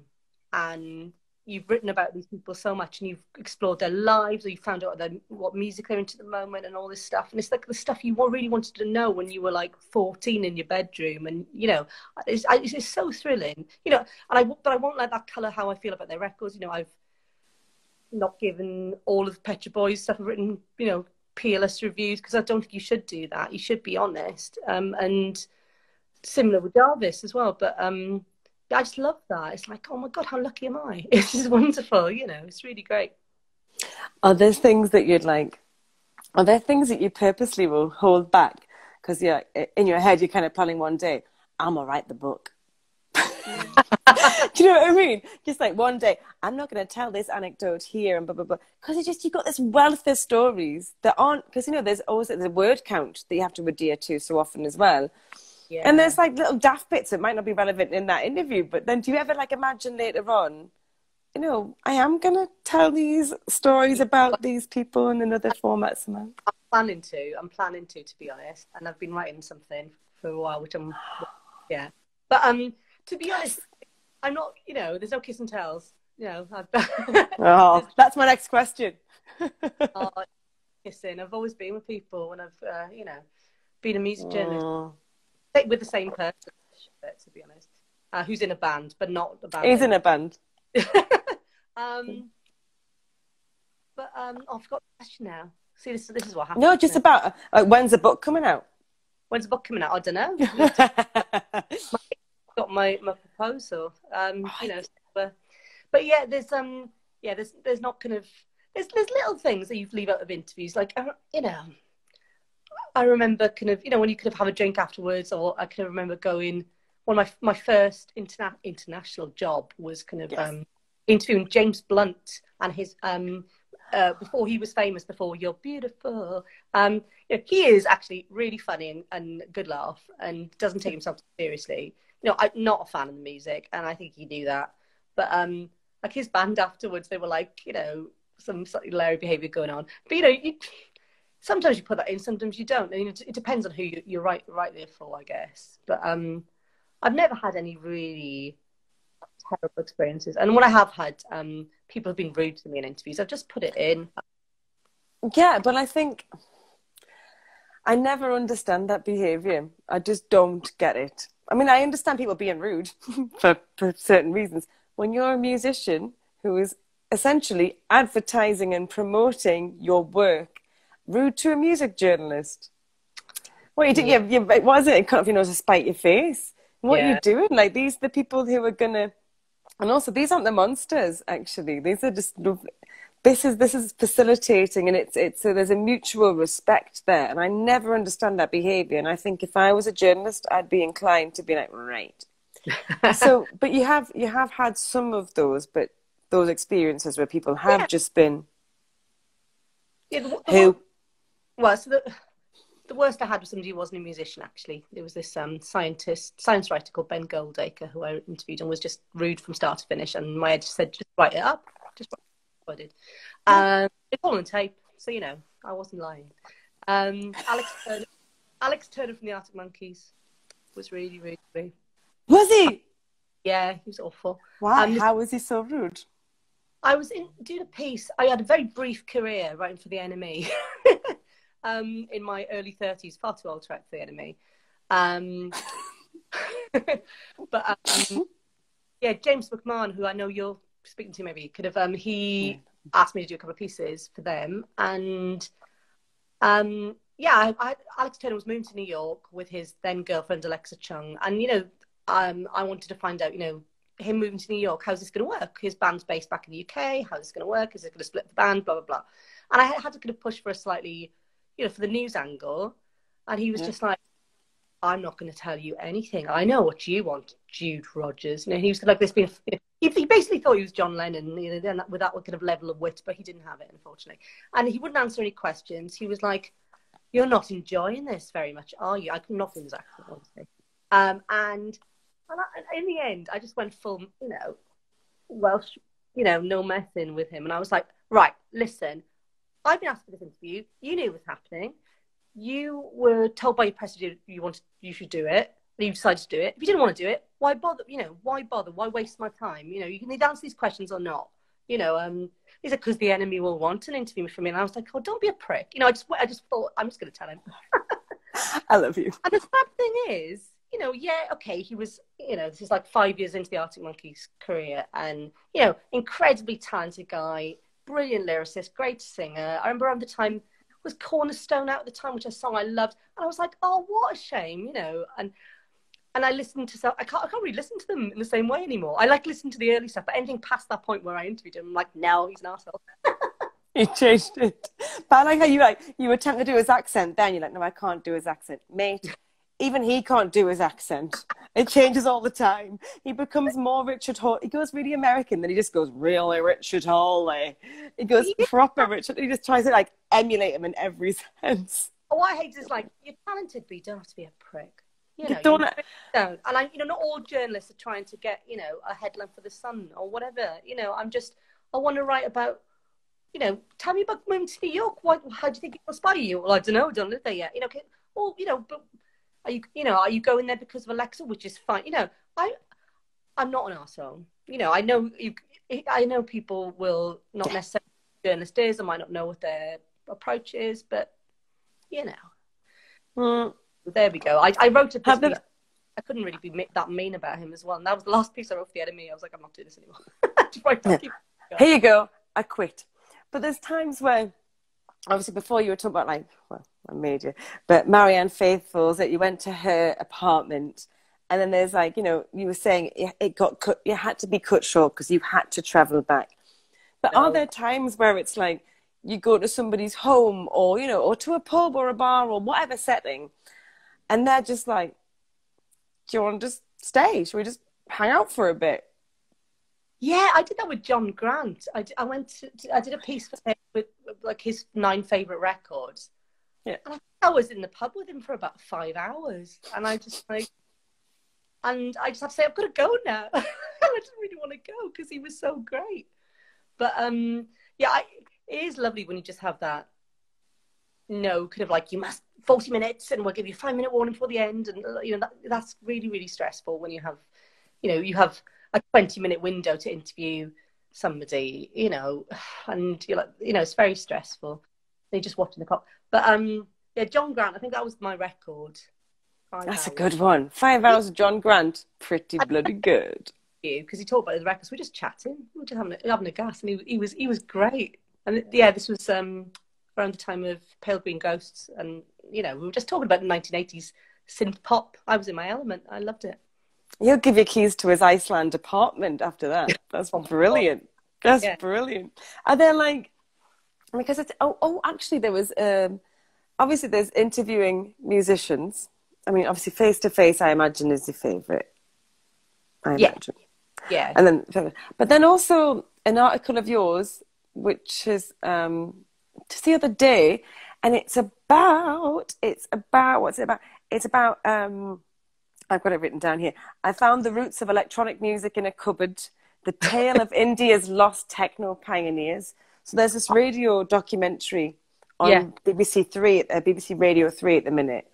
and you've written about these people so much, and you've explored their lives, or you found out what music they're into at the moment and all this stuff. And it's like the stuff you really wanted to know when you were like fourteen in your bedroom. And, you know, it's, it's so thrilling, you know, and I, but I won't let that colour how I feel about their records. You know, I've not given all of Pet Shop Boys stuff. I've written, you know, P L S reviews, because I don't think you should do that. You should be honest. Um, and similar with Jarvis as well. But um, I just love that. It's like, oh my God, how lucky am I? It's just wonderful. You know, it's really great. Are there things that you'd like, are there things that you purposely will hold back? Because you're in your head, you're kind of planning one day, I'm going to write the book. Do you know what I mean? Just like one day, I'm not going to tell this anecdote here and blah, blah, blah. Because it's just, you've got this wealth of stories that aren't, because, you know, there's always the word count that you have to adhere to so often as well. Yeah. And there's like little daft bits that might not be relevant in that interview. But then do you ever like imagine later on, you know, I am going to tell these stories about these people in another format somehow? I'm planning to. I'm planning to, to be honest. And I've been writing something for a while, which I'm, yeah. But, um... to be honest, I'm not, you know, there's no kiss and tells. know. Oh, that's my next question. Oh, listen, I've always been with people when I've, uh, you know, been a music journalist. Oh. With the same person, to be honest, uh, who's in a band, but not a band. He's in a band. um, but um, oh, I forgot the question now. See, this, this is what happened. No, just about, like, when's the book coming out? When's the book coming out? I don't know. I've got my, my proposal, um, oh, you know. But, but yeah, there's um, yeah, there's there's not kind of there's there's little things that you leave out of interviews, like uh, you know, I remember kind of you know when you could have had a drink afterwards, or I kind of remember going. One of my my first interna international job was kind of yes. um, interviewing James Blunt and his um. Uh, before he was famous, before You're Beautiful. Um, you know, he is actually really funny and, and good laugh and doesn't take himself seriously. You know, I'm not a fan of the music, and I think he knew that. But, um, like, his band afterwards, they were like, you know, some slightly hilarious behaviour going on. But, you know, you, sometimes you put that in, sometimes you don't. I mean, it, it depends on who you, you're right, right there for, I guess. But um, I've never had any really... terrible experiences, and what I have had, um, people have been rude to me in interviews. I've just put it in. Yeah, but I think I never understand that behaviour. I just don't get it. I mean, I understand people being rude for, for certain reasons. When you're a musician who is essentially advertising and promoting your work, rude to a music journalist. What you do? Yeah, you, you, what is it? It cut off your nose to spite your face. What yeah. are you doing? Like, these the people who are gonna. And also, these aren't the monsters, actually. These are just, this is, this is facilitating, and it's, it's, so there's a mutual respect there. And I never understand that behavior. And I think if I was a journalist, I'd be inclined to be like, right. So, but you have, you have had some of those, but those experiences where people have yeah. just been, yeah, the, the who? Well, so the, the worst I had was somebody who wasn't a musician, actually. There was this um, scientist, science writer called Ben Goldacre, who I interviewed, and was just rude from start to finish. And my editor said, just write it up. Just write it up. I did. Um, it's all on tape, so, you know, I wasn't lying. Um, Alex, Turner, Alex Turner from the Arctic Monkeys was really, really rude. Was he? Yeah, he was awful. Wow, um, how was he so rude? I was in, doing a piece. I had a very brief career writing for The Enemy. Um, in my early thirties, far too old to write for The Enemy. Um, but um, yeah, James McMahon, who I know you're speaking to, maybe could have. Um, he asked me to do a couple of pieces for them, and um, yeah, I, I, Alex Turner was moving to New York with his then girlfriend Alexa Chung, and you know, um, I wanted to find out, you know, him moving to New York, how's this going to work? His band's based back in the U K. How's this going to work? Is it going to split the band? Blah blah blah. And I had to kind of push for a slightly you know, for the news angle. And he was yeah. just like, I'm not going to tell you anything. I know what you want, Jude Rogers. You know, he was like this being, you know, he basically thought he was John Lennon, you know, with that kind of level of wit, but he didn't have it, unfortunately. And he wouldn't answer any questions. He was like, you're not enjoying this very much, are you? I could not think exactly what I was um, and, and I, in the end, I just went full, you know, Welsh, you know, no messing with him. And I was like, right, listen, I've been asked for this interview. You knew it was happening. You were told by your press you, you wanted, you should do it. And you decided to do it. If you didn't want to do it, why bother? You know, why bother? Why waste my time? You know, you can either answer these questions or not. You know, um, is it because The Enemy will want an interview for me? And I was like, oh, don't be a prick. You know, I just, I just thought, I'm just going to tell him. I love you. And the sad thing is, you know, yeah, okay, he was, you know, this is like five years into the Arctic Monkeys career, and, you know, incredibly talented guy. Brilliant lyricist, great singer. I remember around the time was Cornerstone out at the time, which is a song I loved, and I was like, "Oh, what a shame," you know. And and I listened to some. I can't. I can't really listen to them in the same way anymore. I like listening to the early stuff, but anything past that point where I interviewed him, I'm like, "No, he's an arsehole." He changed it. But I like how you like you attempt to do his accent, then you're like, "No, I can't do his accent, mate." Even he can't do his accent. It changes all the time. He becomes more Richard Hawley. He goes really American, then he just goes really Richard Hawley. He goes yeah. proper Richard. He just tries to like emulate him in every sense. Oh, I hate this. Like, you're talented, but you don't have to be a prick. You know, you don't. You don't. And I, you know, not all journalists are trying to get, you know, a headline for The Sun or whatever. You know, I'm just, I want to write about, you know, tell me about moving to New York. Why, how do you think it will inspire you? Well, I don't know. Don't live there yet. You know, okay, well, you know, but. Are you, you know, are you going there because of Alexa, which is fine. You know, I, I'm not an arsehole. You know, I know you. I know people will not yeah. necessarily be journalists is. I might not know what their approach is, but you know. Mm. There we go. I, I wrote a piece. Been... I couldn't really be mi that mean about him as well. And that was the last piece I wrote for the Enemy. I was like, I'm not doing this anymore. Right, yeah. Here you go. I quit. But there's times where, obviously, before you were talking about, like, well, I made you, but Marianne Faithfull's, that you went to her apartment. And then there's like, you know, you were saying it, it got cut, you had to be cut short because you had to travel back. But no. Are there times where it's like you go to somebody's home or, you know, or to a pub or a bar or whatever setting, and they're just like, do you want to just stay? Should we just hang out for a bit? Yeah, I did that with John Grant. I, I went to, I did a piece for him with, with like his nine favourite records. Yeah. And I was in the pub with him for about five hours. And I just like, and I just have to say, I've got to go now. I didn't really want to go because he was so great. But um, yeah, I, it is lovely when you just have that, no, kind of like, you must, forty minutes and we'll give you a five minute warning before the end. And you know, that, that's really, really stressful when you have, you know, you have a twenty minute window to interview somebody, you know, and you're like, you know, it's very stressful. They're just watching the clock. But um, yeah, John Grant, I think that was my record. Five That's hours. a good one. Five hours of John Grant. Pretty bloody good. Because he talked about the records. We're just chatting. We're just having a, having a gas. And he, he, was, he was great. And yeah, this was um, around the time of Pale Green Ghosts. And, you know, we were just talking about the nineteen eighties synth pop. I was in my element. I loved it. He'll give you keys to his Iceland apartment after that. That's brilliant. That's yeah. brilliant. Are there like, because it's, oh, oh, actually there was, um, obviously there's interviewing musicians. I mean, obviously, face to face, I imagine, is your favourite. I yeah. imagine. Yeah. And then, but then also an article of yours, which is um, just the other day, and it's about, it's about, what's it about? It's about, um, I've got it written down here. I found the roots of electronic music in a cupboard, the tale of India's lost techno pioneers. So there's this radio documentary on yeah. B B C Three, uh, B B C Radio Three at the minute.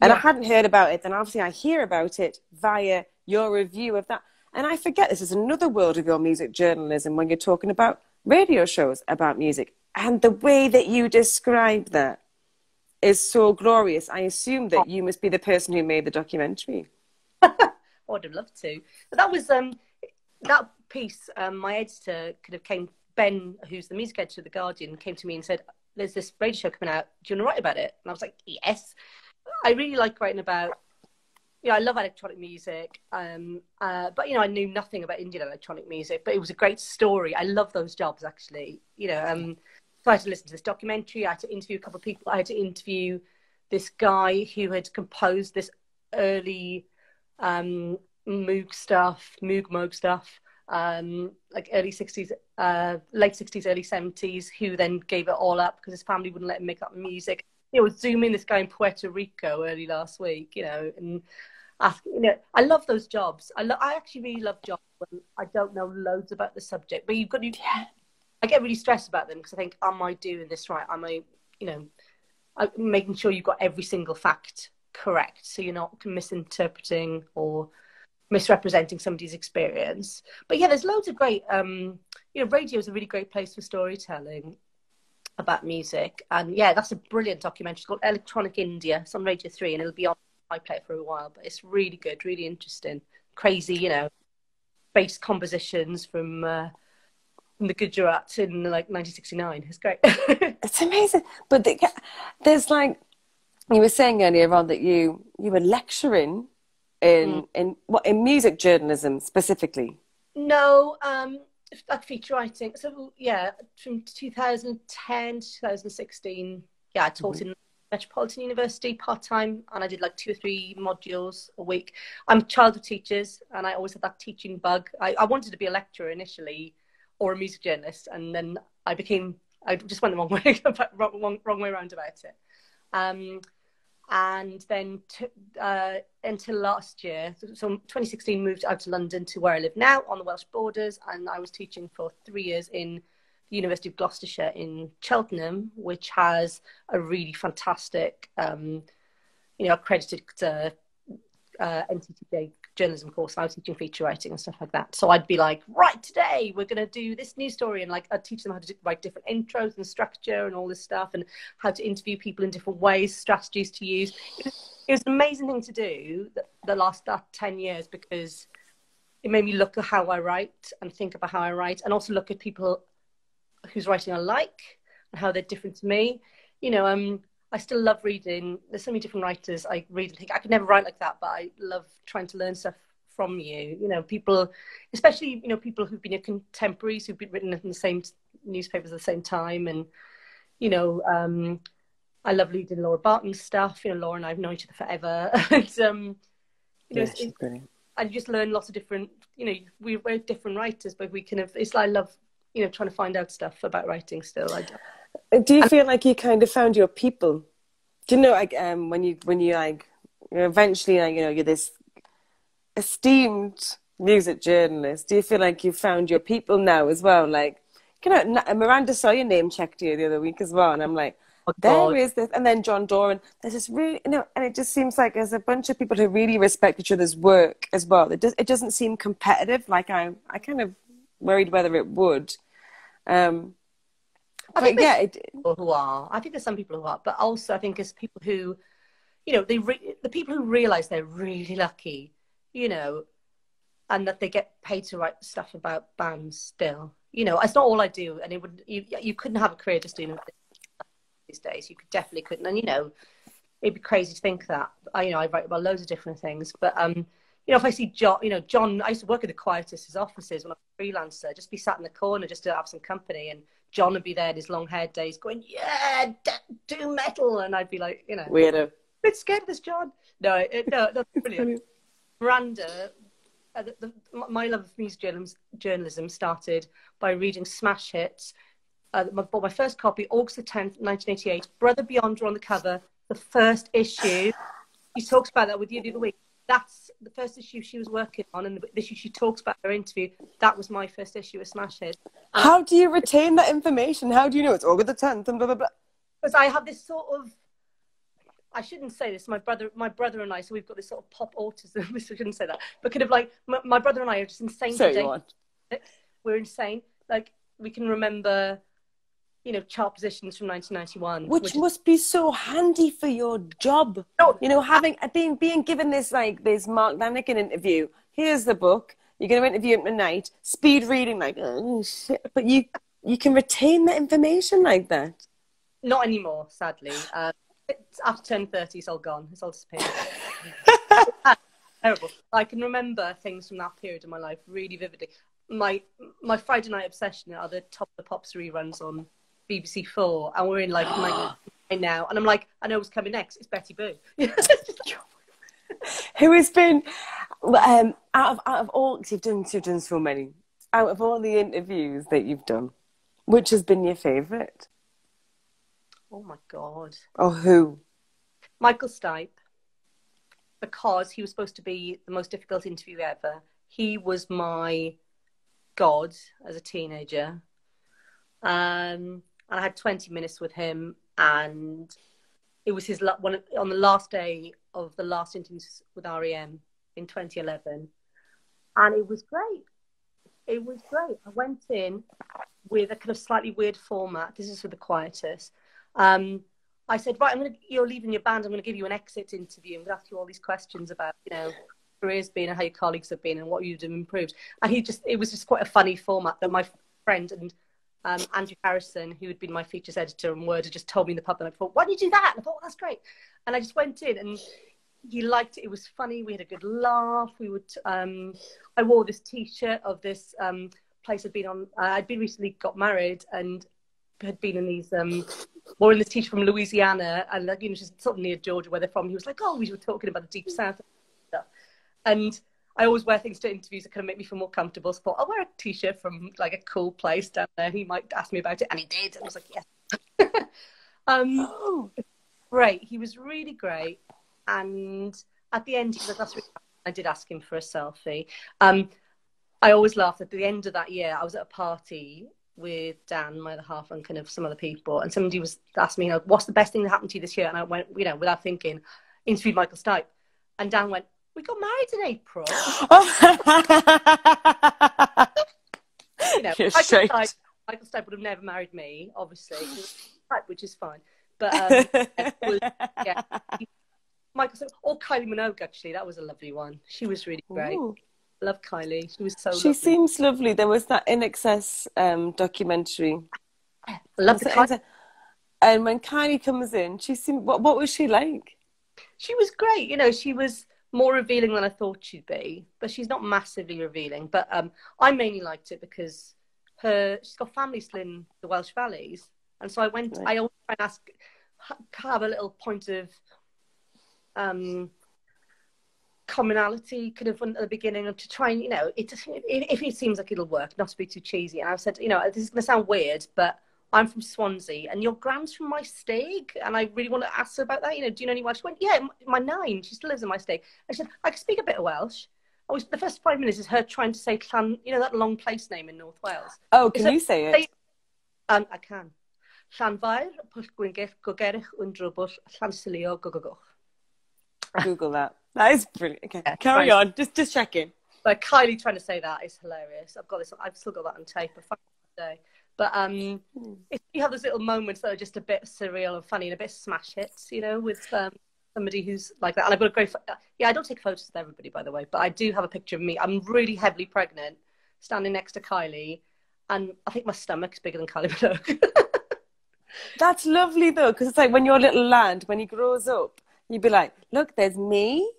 And yeah. I hadn't heard about it. Then obviously I hear about it via your review of that. And I forget this is another world of your music journalism when you're talking about radio shows about music. And the way that you describe that is so glorious. I assume that you must be the person who made the documentary. I would have loved to. But that was, um, that piece, um, my editor kind of came, Ben, who's the music editor of The Guardian, came to me and said, there's this radio show coming out. Do you want to write about it? And I was like, yes. I really like writing about, you know, I love electronic music, um, uh, but, you know, I knew nothing about Indian electronic music, but it was a great story. I love those jobs, actually. You know, um, so I had to listen to this documentary. I had to interview a couple of people. I had to interview this guy who had composed this early um, Moog stuff, Moog Moog stuff, um, like early sixties, uh, late sixties, early seventies, who then gave it all up because his family wouldn't let him make up music. You know, Zoom in this guy in Puerto Rico early last week, you know, and ask, you know, I love those jobs. I lo I actually really love jobs when I don't know loads about the subject, but you've got to, yeah. I get really stressed about them because I think, am I doing this right? Am I, you know, I'm making sure you've got every single fact correct so you're not misinterpreting or misrepresenting somebody's experience. But yeah, there's loads of great, um, you know, radio is a really great place for storytelling about music, and yeah, that's a brilliant documentary. It's called Electronic India. It's on Radio Three, and it'll be on iPlayer for a while. But it's really good, really interesting, crazy. You know, bass compositions from uh, from the Gujarat in like nineteen sixty-nine. It's great. It's amazing. But the, there's like you were saying earlier on that you you were lecturing in mm. in what in music journalism specifically. No. Um, like feature writing. So yeah, from two thousand ten to two thousand sixteen, yeah, I taught mm-hmm. in Metropolitan University part-time, and I did like two or three modules a week. I'm a child of teachers, and I always had that teaching bug. I, I wanted to be a lecturer initially, or a music journalist, and then I became, I just went the wrong way, wrong, wrong, wrong way around about it. Um, and then t uh, until last year, so twenty sixteen, moved out to London to where I live now on the Welsh borders, and I was teaching for three years in the University of Gloucestershire in Cheltenham, which has a really fantastic, um, you know, accredited uh, uh, N T T J journalism course. I was teaching feature writing and stuff like that. So I'd be like, right, today we're going to do this news story. And like, I'd teach them how to do, like, different intros and structure and all this stuff, and how to interview people in different ways, strategies to use. It was, it was an amazing thing to do the, the last uh, ten years, because it made me look at how I write and think about how I write, and also look at people whose writing I like and how they're different to me. You know, um, I still love reading. There's so many different writers I read and think, I could never write like that, but I love trying to learn stuff from you. You know, people, especially, you know, people who've been contemporaries, who've been written in the same newspapers at the same time. And, you know, um, I love reading Laura Barton's stuff. You know, Laura and I have known each other forever. and, um, you know, yeah, she's brilliant. I just learn lots of different, you know, we, we're different writers, but we kind of, it's like, I love, you know, trying to find out stuff about writing still. I do. Do you and feel like you kind of found your people? Do you know, like, um, when you, when you like, you're eventually, like, you know, you're this esteemed music journalist. Do you feel like you found your people now as well? Like, you know, Miranda Sawyer name checked you the other week as well. And I'm like, oh, there is this. And then John Doran. There's this really, you know, and it just seems like there's a bunch of people who really respect each other's work as well. It, does, it doesn't seem competitive. Like, I, I kind of worried whether it would. Um, I think yeah, it, people who are. I think there's some people who are, but also I think it's people who, you know, they re the people who realise they're really lucky, you know, and that they get paid to write stuff about bands still. You know, it's not all I do, and it would you you couldn't have a career just doing it these days. You could definitely couldn't, and you know, it'd be crazy to think that. I, you know, I write about loads of different things, but um. You know, if I see John, you know, John, I used to work at the quietist's offices when I was a freelancer, just be sat in the corner just to have some company. And John would be there in his long hair days going, yeah, do metal. And I'd be like, you know, weirdo. A bit scared of this, John. No, it, no, that's brilliant. Miranda, uh, the, the, my love of music journalism started by reading Smash Hits. Uh, I bought my first copy, August the tenth, nineteen eighty-eight. Brother Beyond were on the cover, the first issue. He talks about that with you the other week. That's the first issue she was working on, and the issue she talks about in her interview, that was my first issue of Smash Hits. And how do you retain that information? How do you know it's August the tenth and blah, blah, blah? Because I have this sort of, I shouldn't say this, my brother my brother and I, so we've got this sort of pop autism, we shouldn't say that, but kind of like, my, my brother and I are just insane so today. We're insane. Like, we can remember, you know, chart positions from nineteen ninety-one. Which, which must be so handy for your job. No, you know, having, being, being given this, like, this Mark Lanegan interview. Here's the book. You're going to interview him tonight. Speed reading, like, oh, shit. But you, you can retain that information like that. Not anymore, sadly. Uh, it's after ten thirty, it's all gone. It's all disappeared. Terrible. I can remember things from that period of my life really vividly. My, my Friday night obsession are the Top of the Pops reruns on B B C four, and we're in like my now, and I'm like, I know what's coming next. It's Betty Boo, who has been um, out of out of all. Cause you've done you've done so many. Out of all the interviews that you've done, which has been your favourite? Oh my god! Oh, who? Michael Stipe, because he was supposed to be the most difficult interview ever. He was my god as a teenager. Um, and I had twenty minutes with him, and it was his one on the last day of the last interviews with R E M in twenty eleven, and it was great. It was great. I went in with a kind of slightly weird format. This is for the quietest. Um, I said, right, I'm gonna, you're leaving your band. I'm going to give you an exit interview. I'm going to ask you all these questions about, you know, careers been and how your colleagues have been and what you've improved. And he just, it was just quite a funny format that my friend and Um, Andrew Harrison, who had been my features editor and Word, had just told me in the pub, and I thought, why do you do that? And I thought, well, that's great. And I just went in, and he liked it. It was funny. We had a good laugh. We would, um, I wore this T-shirt of this um, place I'd been on. Uh, I'd been recently got married and had been in these, um, wore in this T-shirt from Louisiana, and, you know, just sort of near Georgia where they're from. He was like, oh, we were talking about the Deep South and stuff. And I always wear things to interviews that kind of make me feel more comfortable. So I thought, I'll wear a T-shirt from like a cool place down there. He might ask me about it. And he did. And I was like, yes. um, oh. Great. He was really great. And at the end, I did ask him for a selfie. Um, I always laughed. At the end of that year, I was at a party with Dan, my other half, and kind of some other people. And somebody was asked me, you know, what's the best thing that happened to you this year? And I went, you know, without thinking, interviewed Michael Stipe. And Dan went, We got married in April. Oh. You know, Michael Stipe, Michael Stipe would have never married me, obviously, which is fine. But um, it was, yeah, Michael Stipe, or Kylie Minogue, actually. That was a lovely one. She was really great. Ooh. Love Kylie. She was so. She lovely. seems lovely. There was that In Excess um, documentary. I love it. And when Kylie comes in, she seemed. What, what was she like? She was great. You know, she was more revealing than I thought she'd be, but she's not massively revealing. But um, I mainly liked it because her she's got family still in the Welsh Valleys, and so I went. Right. I always try and ask, have a little point of. Um, commonality kind of at the beginning of to try and you know it if it seems like it'll work, not to be too cheesy. And I've said, you know, this is gonna sound weird, but I'm from Swansea and your gram's from my Stig, and I really want to ask her about that. You know, do you know any Welsh? She went, yeah, my nine, she still lives in my Stig. I said, I can speak a bit of Welsh. I was, the first five minutes is her trying to say Llan, you know, that long place name in North Wales. Oh, can you say it? Um, I can. Llanfair, Pwll Gwyngyll, Gogerich, Undrwbwll, Llansilio, Gogogoch. Google that. That is brilliant. Okay, yeah, carry right. on. Just, just checking. But Kylie trying to say that is hilarious. I've got this. I've still got that on tape. But um, mm. if you have those little moments that are just a bit surreal and funny and a bit smash hits, you know, with um, somebody who's like that. And I've got a great. Yeah, I don't take photos of everybody, by the way, but I do have a picture of me. I'm really heavily pregnant, standing next to Kylie, and I think my stomach's bigger than Kylie Minogue. That's lovely though, because it's like when your little lad, when he grows up, you'd be like, look, there's me,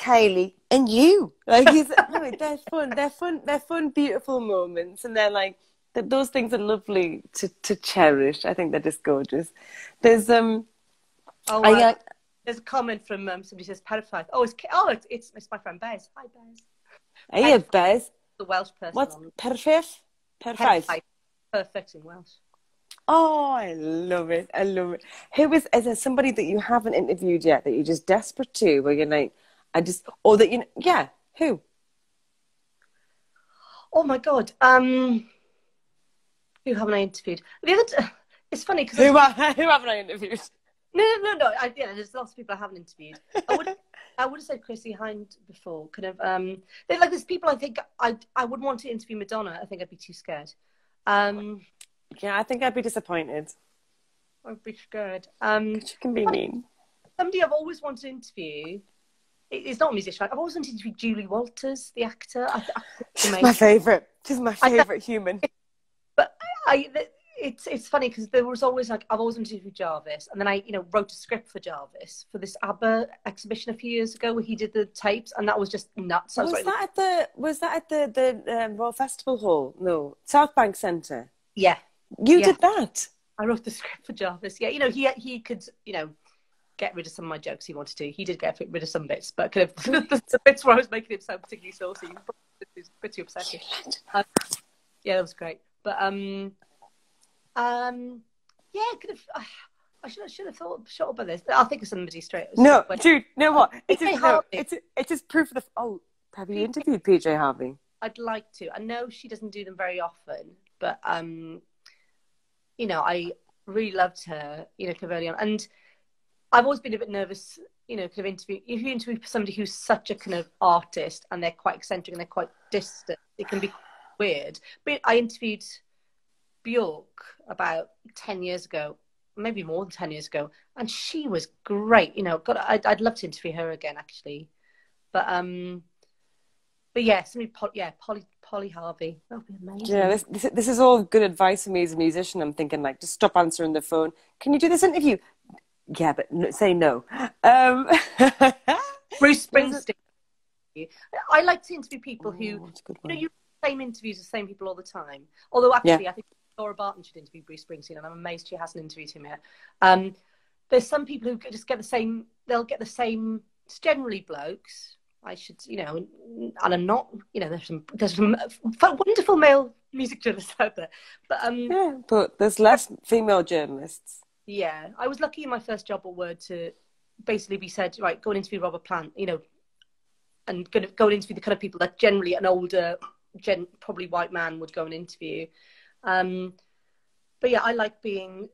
Kylie, and you. Like, he's, no, they're fun. They're fun. They're fun, beautiful moments, and they're like th those things are lovely to to cherish. I think they're just gorgeous. There's um, oh, I, uh, there's a comment from um, somebody says pedophile. Oh, it's oh, it's, it's it's my friend Bez. Hi, Bez. Hey, Bez. Bez. The Welsh person. What's perfect? Perfect. Perfect in Welsh. Oh, I love it. I love it. Who is, is there somebody that you haven't interviewed yet that you're just desperate to, where you're like, I just, or that, you know, yeah, who? Oh my God. Um, who haven't I interviewed? The other, it's funny because. Who, I, who haven't I interviewed? No, no, no, no. I, yeah, there's lots of people I haven't interviewed. I would I would have said Chrissy Hind before. Kind of, um, they're like, there's people I think I, I wouldn't want to interview Madonna. I think I'd be too scared. Um. Yeah, I think I'd be disappointed. I'd be scared. Um, she can be mean. Somebody I've always wanted to interview. It's not a musician. I've always wanted to interview Julie Walters, the actor. I, I, She's my favourite. She's my favourite human. But I, I, it's it's funny because there was always like I've always wanted to interview Jarvis, and then I you know wrote a script for Jarvis for this ABBA exhibition a few years ago where he did the tapes, and that was just nuts. I was, was that really... at the was that at the the um, Royal Festival Hall? No, South Bank Centre. Yeah. You yeah. did that. I wrote the script for Jarvis. Yeah, you know, he he could, you know, get rid of some of my jokes he wanted to. He did get rid of some bits, but kind of the, the bits where I was making him sound particularly saucy, it was pretty obsessive. Um, yeah, that was great. But um, um, yeah, kind of. Uh, I should I should have thought short about this. I'll think of somebody straight. No, straight dude, you know what? It is, no, it's it's just proof of the. Oh, have you interviewed P J Harvey? I'd like to. I know she doesn't do them very often, but um. You know, I really loved her, you know, kind of early on. And I've always been a bit nervous, you know, kind of interviewing. If you interview somebody who's such a kind of artist and they're quite eccentric and they're quite distant, it can be weird. But I interviewed Björk about ten years ago, maybe more than ten years ago. And she was great. You know, God, I'd, I'd love to interview her again, actually. But, um, but yeah, somebody, yeah, Polly. Polly Harvey. That would be amazing. Yeah, this, this, this is all good advice for me as a musician. I'm thinking, like, just stop answering the phone. Can you do this interview? Yeah, but no, say no. Um, Bruce Springsteen. I like to interview people oh, who, you know, you same interviews with the same people all the time. Although, actually, yeah. I think Laura Barton should interview Bruce Springsteen, and I'm amazed she hasn't interviewed him yet. Um, there's some people who just get the same, they'll get the same, it's generally blokes, I should, you know, and I'm not, you know, there's some, there's some wonderful male music journalists out there. But, um, yeah, but there's less female journalists. Yeah. I was lucky in my first job at Word to basically be said, right, go and interview Robert Plant, you know, and go, go and interview the kind of people that generally an older, gen, probably white man would go and interview. Um, but, yeah, I like being,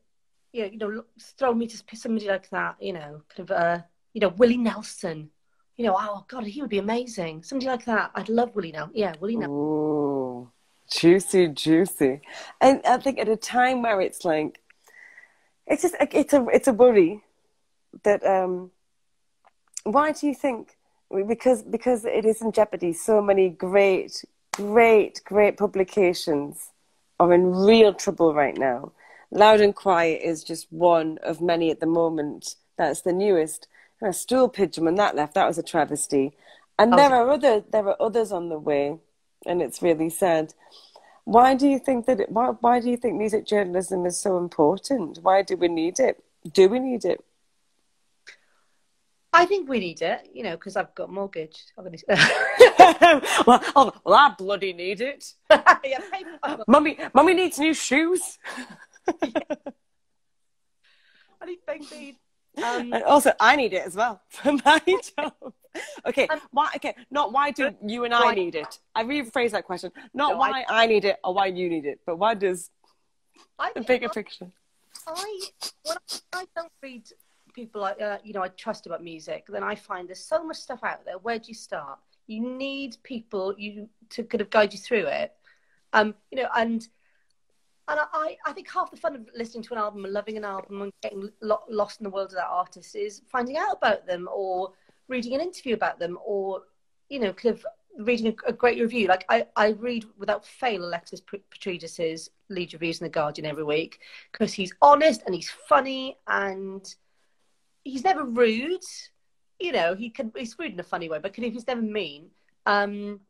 you know, you know, throw me to somebody like that, you know, kind of, uh, you know, Willie Nelson. you know, oh, God, he would be amazing. Somebody like that. I'd love Willie Nelson. Yeah, Willie Nelson. Ooh, juicy, juicy. And I think at a time where it's like, it's just, it's a, it's a worry that, um, why do you think, because, because it is in jeopardy, so many great, great, great publications are in real trouble right now. Loud and Quiet is just one of many at the moment. That's the newest. And a stool pigeon when that left, that was a travesty. And oh. there are other, there are others on the way, and it's really sad. Why do you think that? It, why, why do you think music journalism is so important? Why do we need it? Do we need it? I think we need it, you know, because I've got a mortgage. well, well, I bloody need it. yeah, mummy, mummy needs new shoes. yeah. I need big beads. Um, and also, I need it as well for my job. Okay, um, why? Okay, not why do you and I need it. I rephrase that question. Not no, why I, I need it or why you need it, but why does I, the bigger I, picture? I when I don't read people like uh, you know I trust about music. Then I find there's so much stuff out there. Where do you start? You need people you to kind of guide you through it. Um, you know, and. And I, I think half the fun of listening to an album and loving an album and getting lo lost in the world of that artist is finding out about them or reading an interview about them or, you know, kind of reading a, a great review. Like I, I read without fail Alexis Petridis's lead reviews in The Guardian every week because he's honest and he's funny and he's never rude. You know, he can, he's rude in a funny way, but can, he's never mean. Um,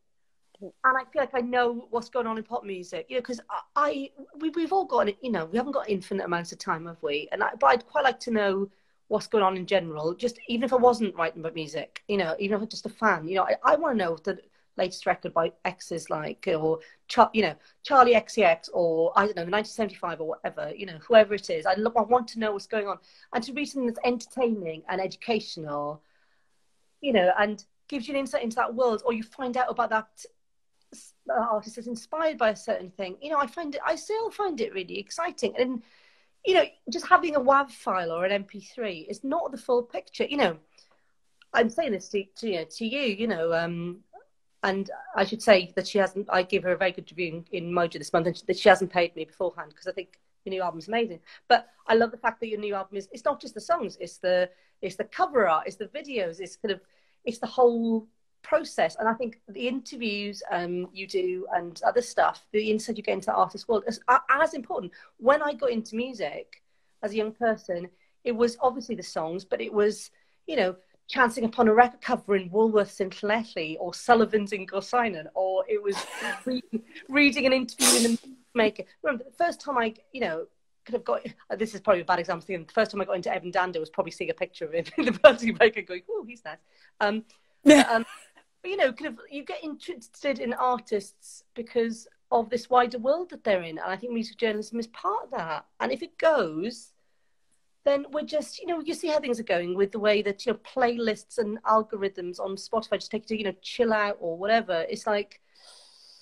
And I feel like I know what's going on in pop music, you know, because I, I we, we've all got, you know, we haven't got infinite amounts of time, have we? And I, but I'd quite like to know what's going on in general, just even if I wasn't writing about music, you know, even if I'm just a fan, you know, I, I want to know what the latest record by X is like, or, Char, you know, Charlie X C X, or, I don't know, nineteen seventy-five or whatever, you know, whoever it is. I, love, I want to know what's going on. And to read something that's entertaining and educational, you know, and gives you an insight into that world, or you find out about that artist is inspired by a certain thing, you know, I find it, I still find it really exciting. And, you know, just having a WAV file or an M P three is not the full picture. You know, I'm saying this to, to, you, know, to you, you know, um, and I should say that she hasn't, I give her a very good review in, in Mojo this month, and she, that she hasn't paid me beforehand because I think your new album's amazing. But I love the fact that your new album is, it's not just the songs, it's the, it's the cover art, it's the videos, it's kind of, it's the whole process. And I think the interviews um you do and other stuff, the insight you get into the artist world is as, as important. When I got into music as a young person, it was obviously the songs, but it was, you know, chancing upon a record cover in Woolworths in Llanelli or Sullivan's in Gorsynon, or it was reading, reading an interview in the Maker. Remember the first time I, you know, could have got, this is probably a bad example, the first time I got into Evan Dando was probably seeing a picture of him in the Bursley Maker going, oh, he's nice. Um, yeah. um But, you know, kind of, you get interested in artists because of this wider world that they're in. And I think music journalism is part of that. And if it goes, then we're just, you know, you see how things are going with the way that, you know, playlists and algorithms on Spotify just take you to, you know, chill out or whatever. It's like,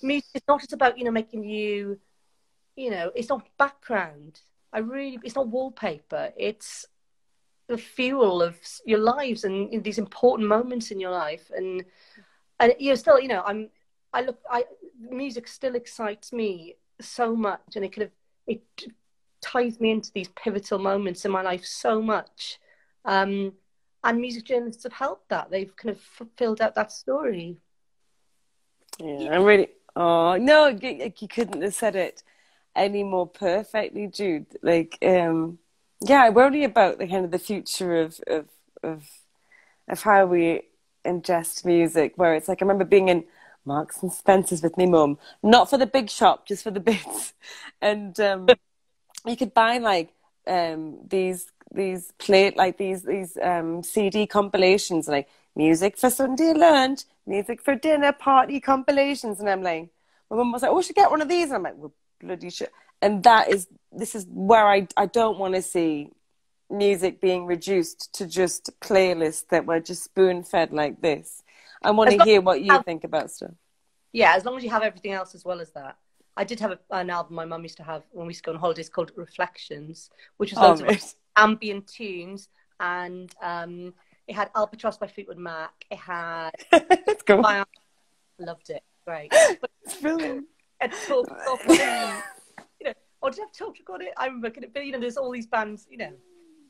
music is not just about, you know, making you, you know, it's not background. I really, it's not wallpaper. It's the fuel of your lives and, you know, these important moments in your life. And, and you're still, you know, I'm, I look, I, music still excites me so much. And it kind of, it ties me into these pivotal moments in my life so much. Um, and music journalists have helped that. They've kind of filled out that story. Yeah, I'm really, oh, no, you, you couldn't have said it any more perfectly, Jude. Like, um, yeah, I worry about the kind of the future of, of, of, of how we ingest music, where it's like, I remember being in Marks and Spencer's with my mum, not for the big shop, just for the bits. And um, you could buy like um, these, these plate, like these, these um, C D compilations, like music for Sunday lunch, music for dinner party compilations. And I'm like, my mum was like, oh, we should get one of these. And I'm like, well, bloody shit. And that is, this is where I, I don't want to see music being reduced to just playlists that were just spoon-fed like this. I want to hear what you have, think about stuff. Yeah, as long as you have everything else as well as that. I did have a, an album my mum used to have when we used to go on holidays called Reflections, which was oh, loads of ambient tunes and um, It had Albatross by Fleetwood Mac. It had... That's cool. My aunt loved it. Great. But it's brilliant. It talked off. You know, or did you have Talk Recorded? I remember, could it be, you know, there's all these bands, you know.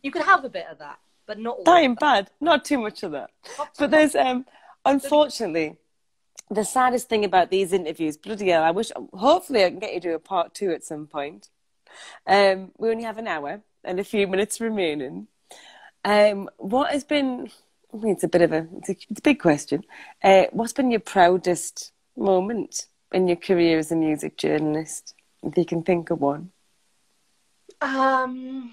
You could have a bit of that, but not all that. That ain't bad. Not too much of that. But there's, um, unfortunately... The saddest thing about these interviews, bloody hell, I wish, hopefully I can get you to do a part two at some point. Um, we only have an hour and a few minutes remaining. Um, what has been, I mean, it's a bit of a, it's a, it's a big question. Uh, what's been your proudest moment in your career as a music journalist, if you can think of one? Um,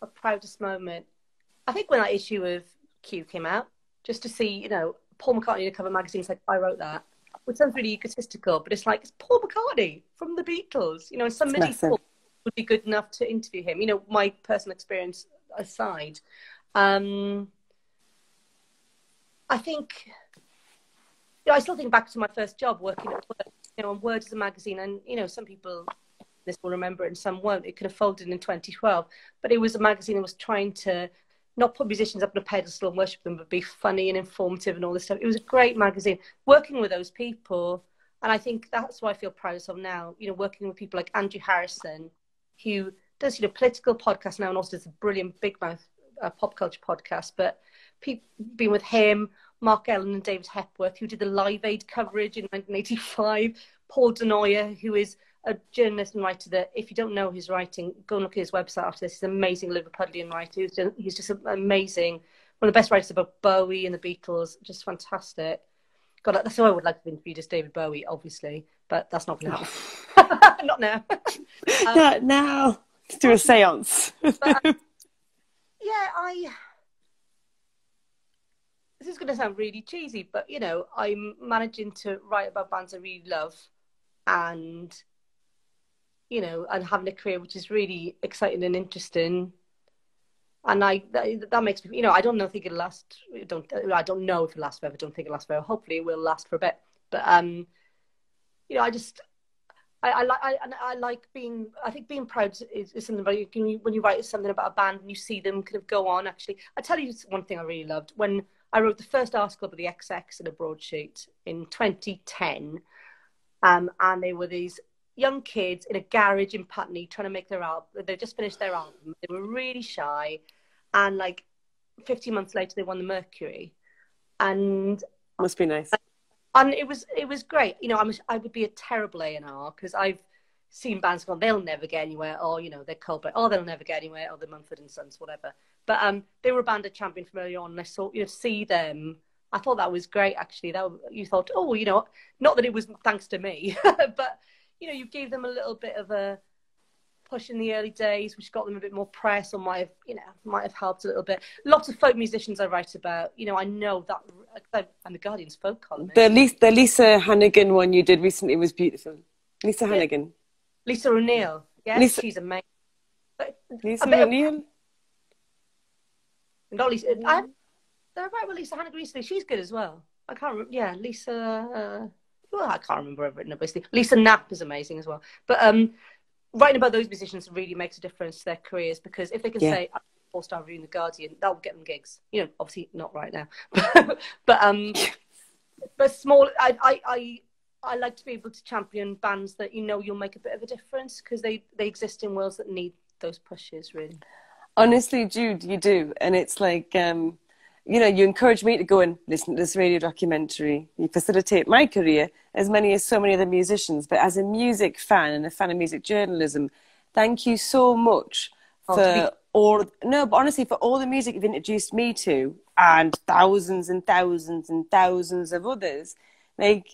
a proudest moment. I think when that issue of Q came out, just to see, you know, Paul McCartney in a cover magazine said, I wrote that. Which sounds really egotistical, but it's like, it's Paul McCartney from the Beatles. You know, and somebody thought would be good enough to interview him. You know, my personal experience aside. Um, I think, you know, I still think back to my first job working at Word, you know, on Word as a magazine. And, you know, some people this will remember it and some won't. It could have folded in twenty twelve. But it was a magazine that was trying to... not put musicians up on a pedestal and worship them, but be funny and informative and all this stuff. It was a great magazine. Working with those people, and I think that's what I feel proudest of now, you know, working with people like Andrew Harrison, who does, you know, political podcasts now and also does a brilliant Big Mouth uh, pop culture podcast, but being with him, Mark Ellen and David Hepworth, who did the Live Aid coverage in nineteen eighty-five, Paul Denoyer, who is a journalist and writer that, if you don't know his writing, go and look at his website after this. He's an amazing Liverpudlian writer. He's, done, he's just amazing. One of the best writers about Bowie and the Beatles. Just fantastic. God, that's who I would like to interview, just David Bowie, obviously. But that's not now. Not now. um, not now. Let's do a seance. But, um, yeah, I... This is going to sound really cheesy, but, you know, I'm managing to write about bands I really love and... you know, and having a career which is really exciting and interesting. And I, that, that makes me, you know, I don't know, think it'll last, don't, I don't know if it'll last forever, don't think it'll last forever. Hopefully it will last for a bit. But, um, you know, I just, I, I, I, I like being, I think being proud is, is something about, you, when you write something about a band and you see them kind of go on, actually. I tell you one thing I really loved. When I wrote the first article about the X X in a broadsheet in twenty ten, um, and they were these young kids in a garage in Putney trying to make their album. They just finished their album. They were really shy. And like fifteen months later, they won the Mercury. And must be nice. And it was, it was great. You know, I'm, I would be a terrible A and R because I've seen bands go, they'll never get anywhere. Or, you know, they're Coldplay. Oh, they'll never get anywhere. Or the Mumford and Sons, whatever. But um, they were a band of champion from early on. And I saw, you know, see them. I thought that was great, actually. That, you thought, oh, you know, not that it was thanks to me, but... you know, you gave them a little bit of a push in the early days, which got them a bit more press or might have, you know, might have helped a little bit. Lots of folk musicians I write about, you know, I know that, and the Guardian's folk column. The Lisa, the Lisa Hannigan one you did recently was beautiful. Lisa yeah. Hannigan. Lisa O'Neill. Yes, Lisa, she's amazing. But Lisa O'Neill? Not Lisa. Mm. I, they're right with Lisa Hannigan recently. She's good as well. I can't remember. Yeah, Lisa... Uh, well, I can't remember I've written it, basically. Lisa Knapp is amazing as well. But um, writing about those musicians really makes a difference to their careers because if they can yeah. say, I'm a four-star review in The Guardian, that will get them gigs. You know, obviously not right now. but um, but small, I, I, I, I like to be able to champion bands that you know you'll make a bit of a difference because they, they exist in worlds that need those pushes, really. Honestly, Jude, you do. And it's like... Um... you know, you encourage me to go and listen to this radio documentary. You facilitate my career as many as so many other musicians. But as a music fan and a fan of music journalism, thank you so much for oh, all... No, but honestly, for all the music you've introduced me to and thousands and thousands and thousands of others. Like,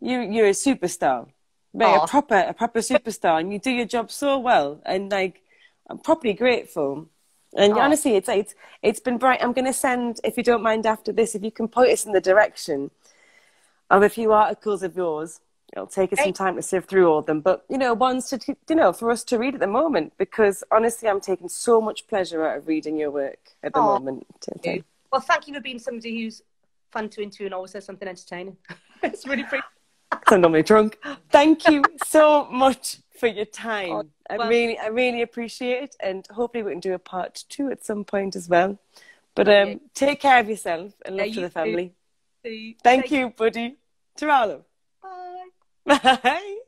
you, you're a superstar. Like, oh. a, proper, a proper superstar. And you do your job so well. And, like, I'm properly grateful. And oh. honestly, it's, it's, it's been bright. I'm going to send, if you don't mind after this, if you can point us in the direction of a few articles of yours. It'll take us hey. some time to sift through all of them. But, you know, ones to, you know, for us to read at the moment, because honestly, I'm taking so much pleasure out of reading your work at the oh. moment. Thank well, thank you for being somebody who's fun to interview and always says something entertaining. It's really pretty. because I'm normally drunk. Thank you so much for your time. I really, I really appreciate it, and hopefully we can do a part two at some point as well. But um, take care of yourself, and love yeah, you to the family. Too. Thank, Thank you, you, buddy. Ta-ra. Bye. Bye.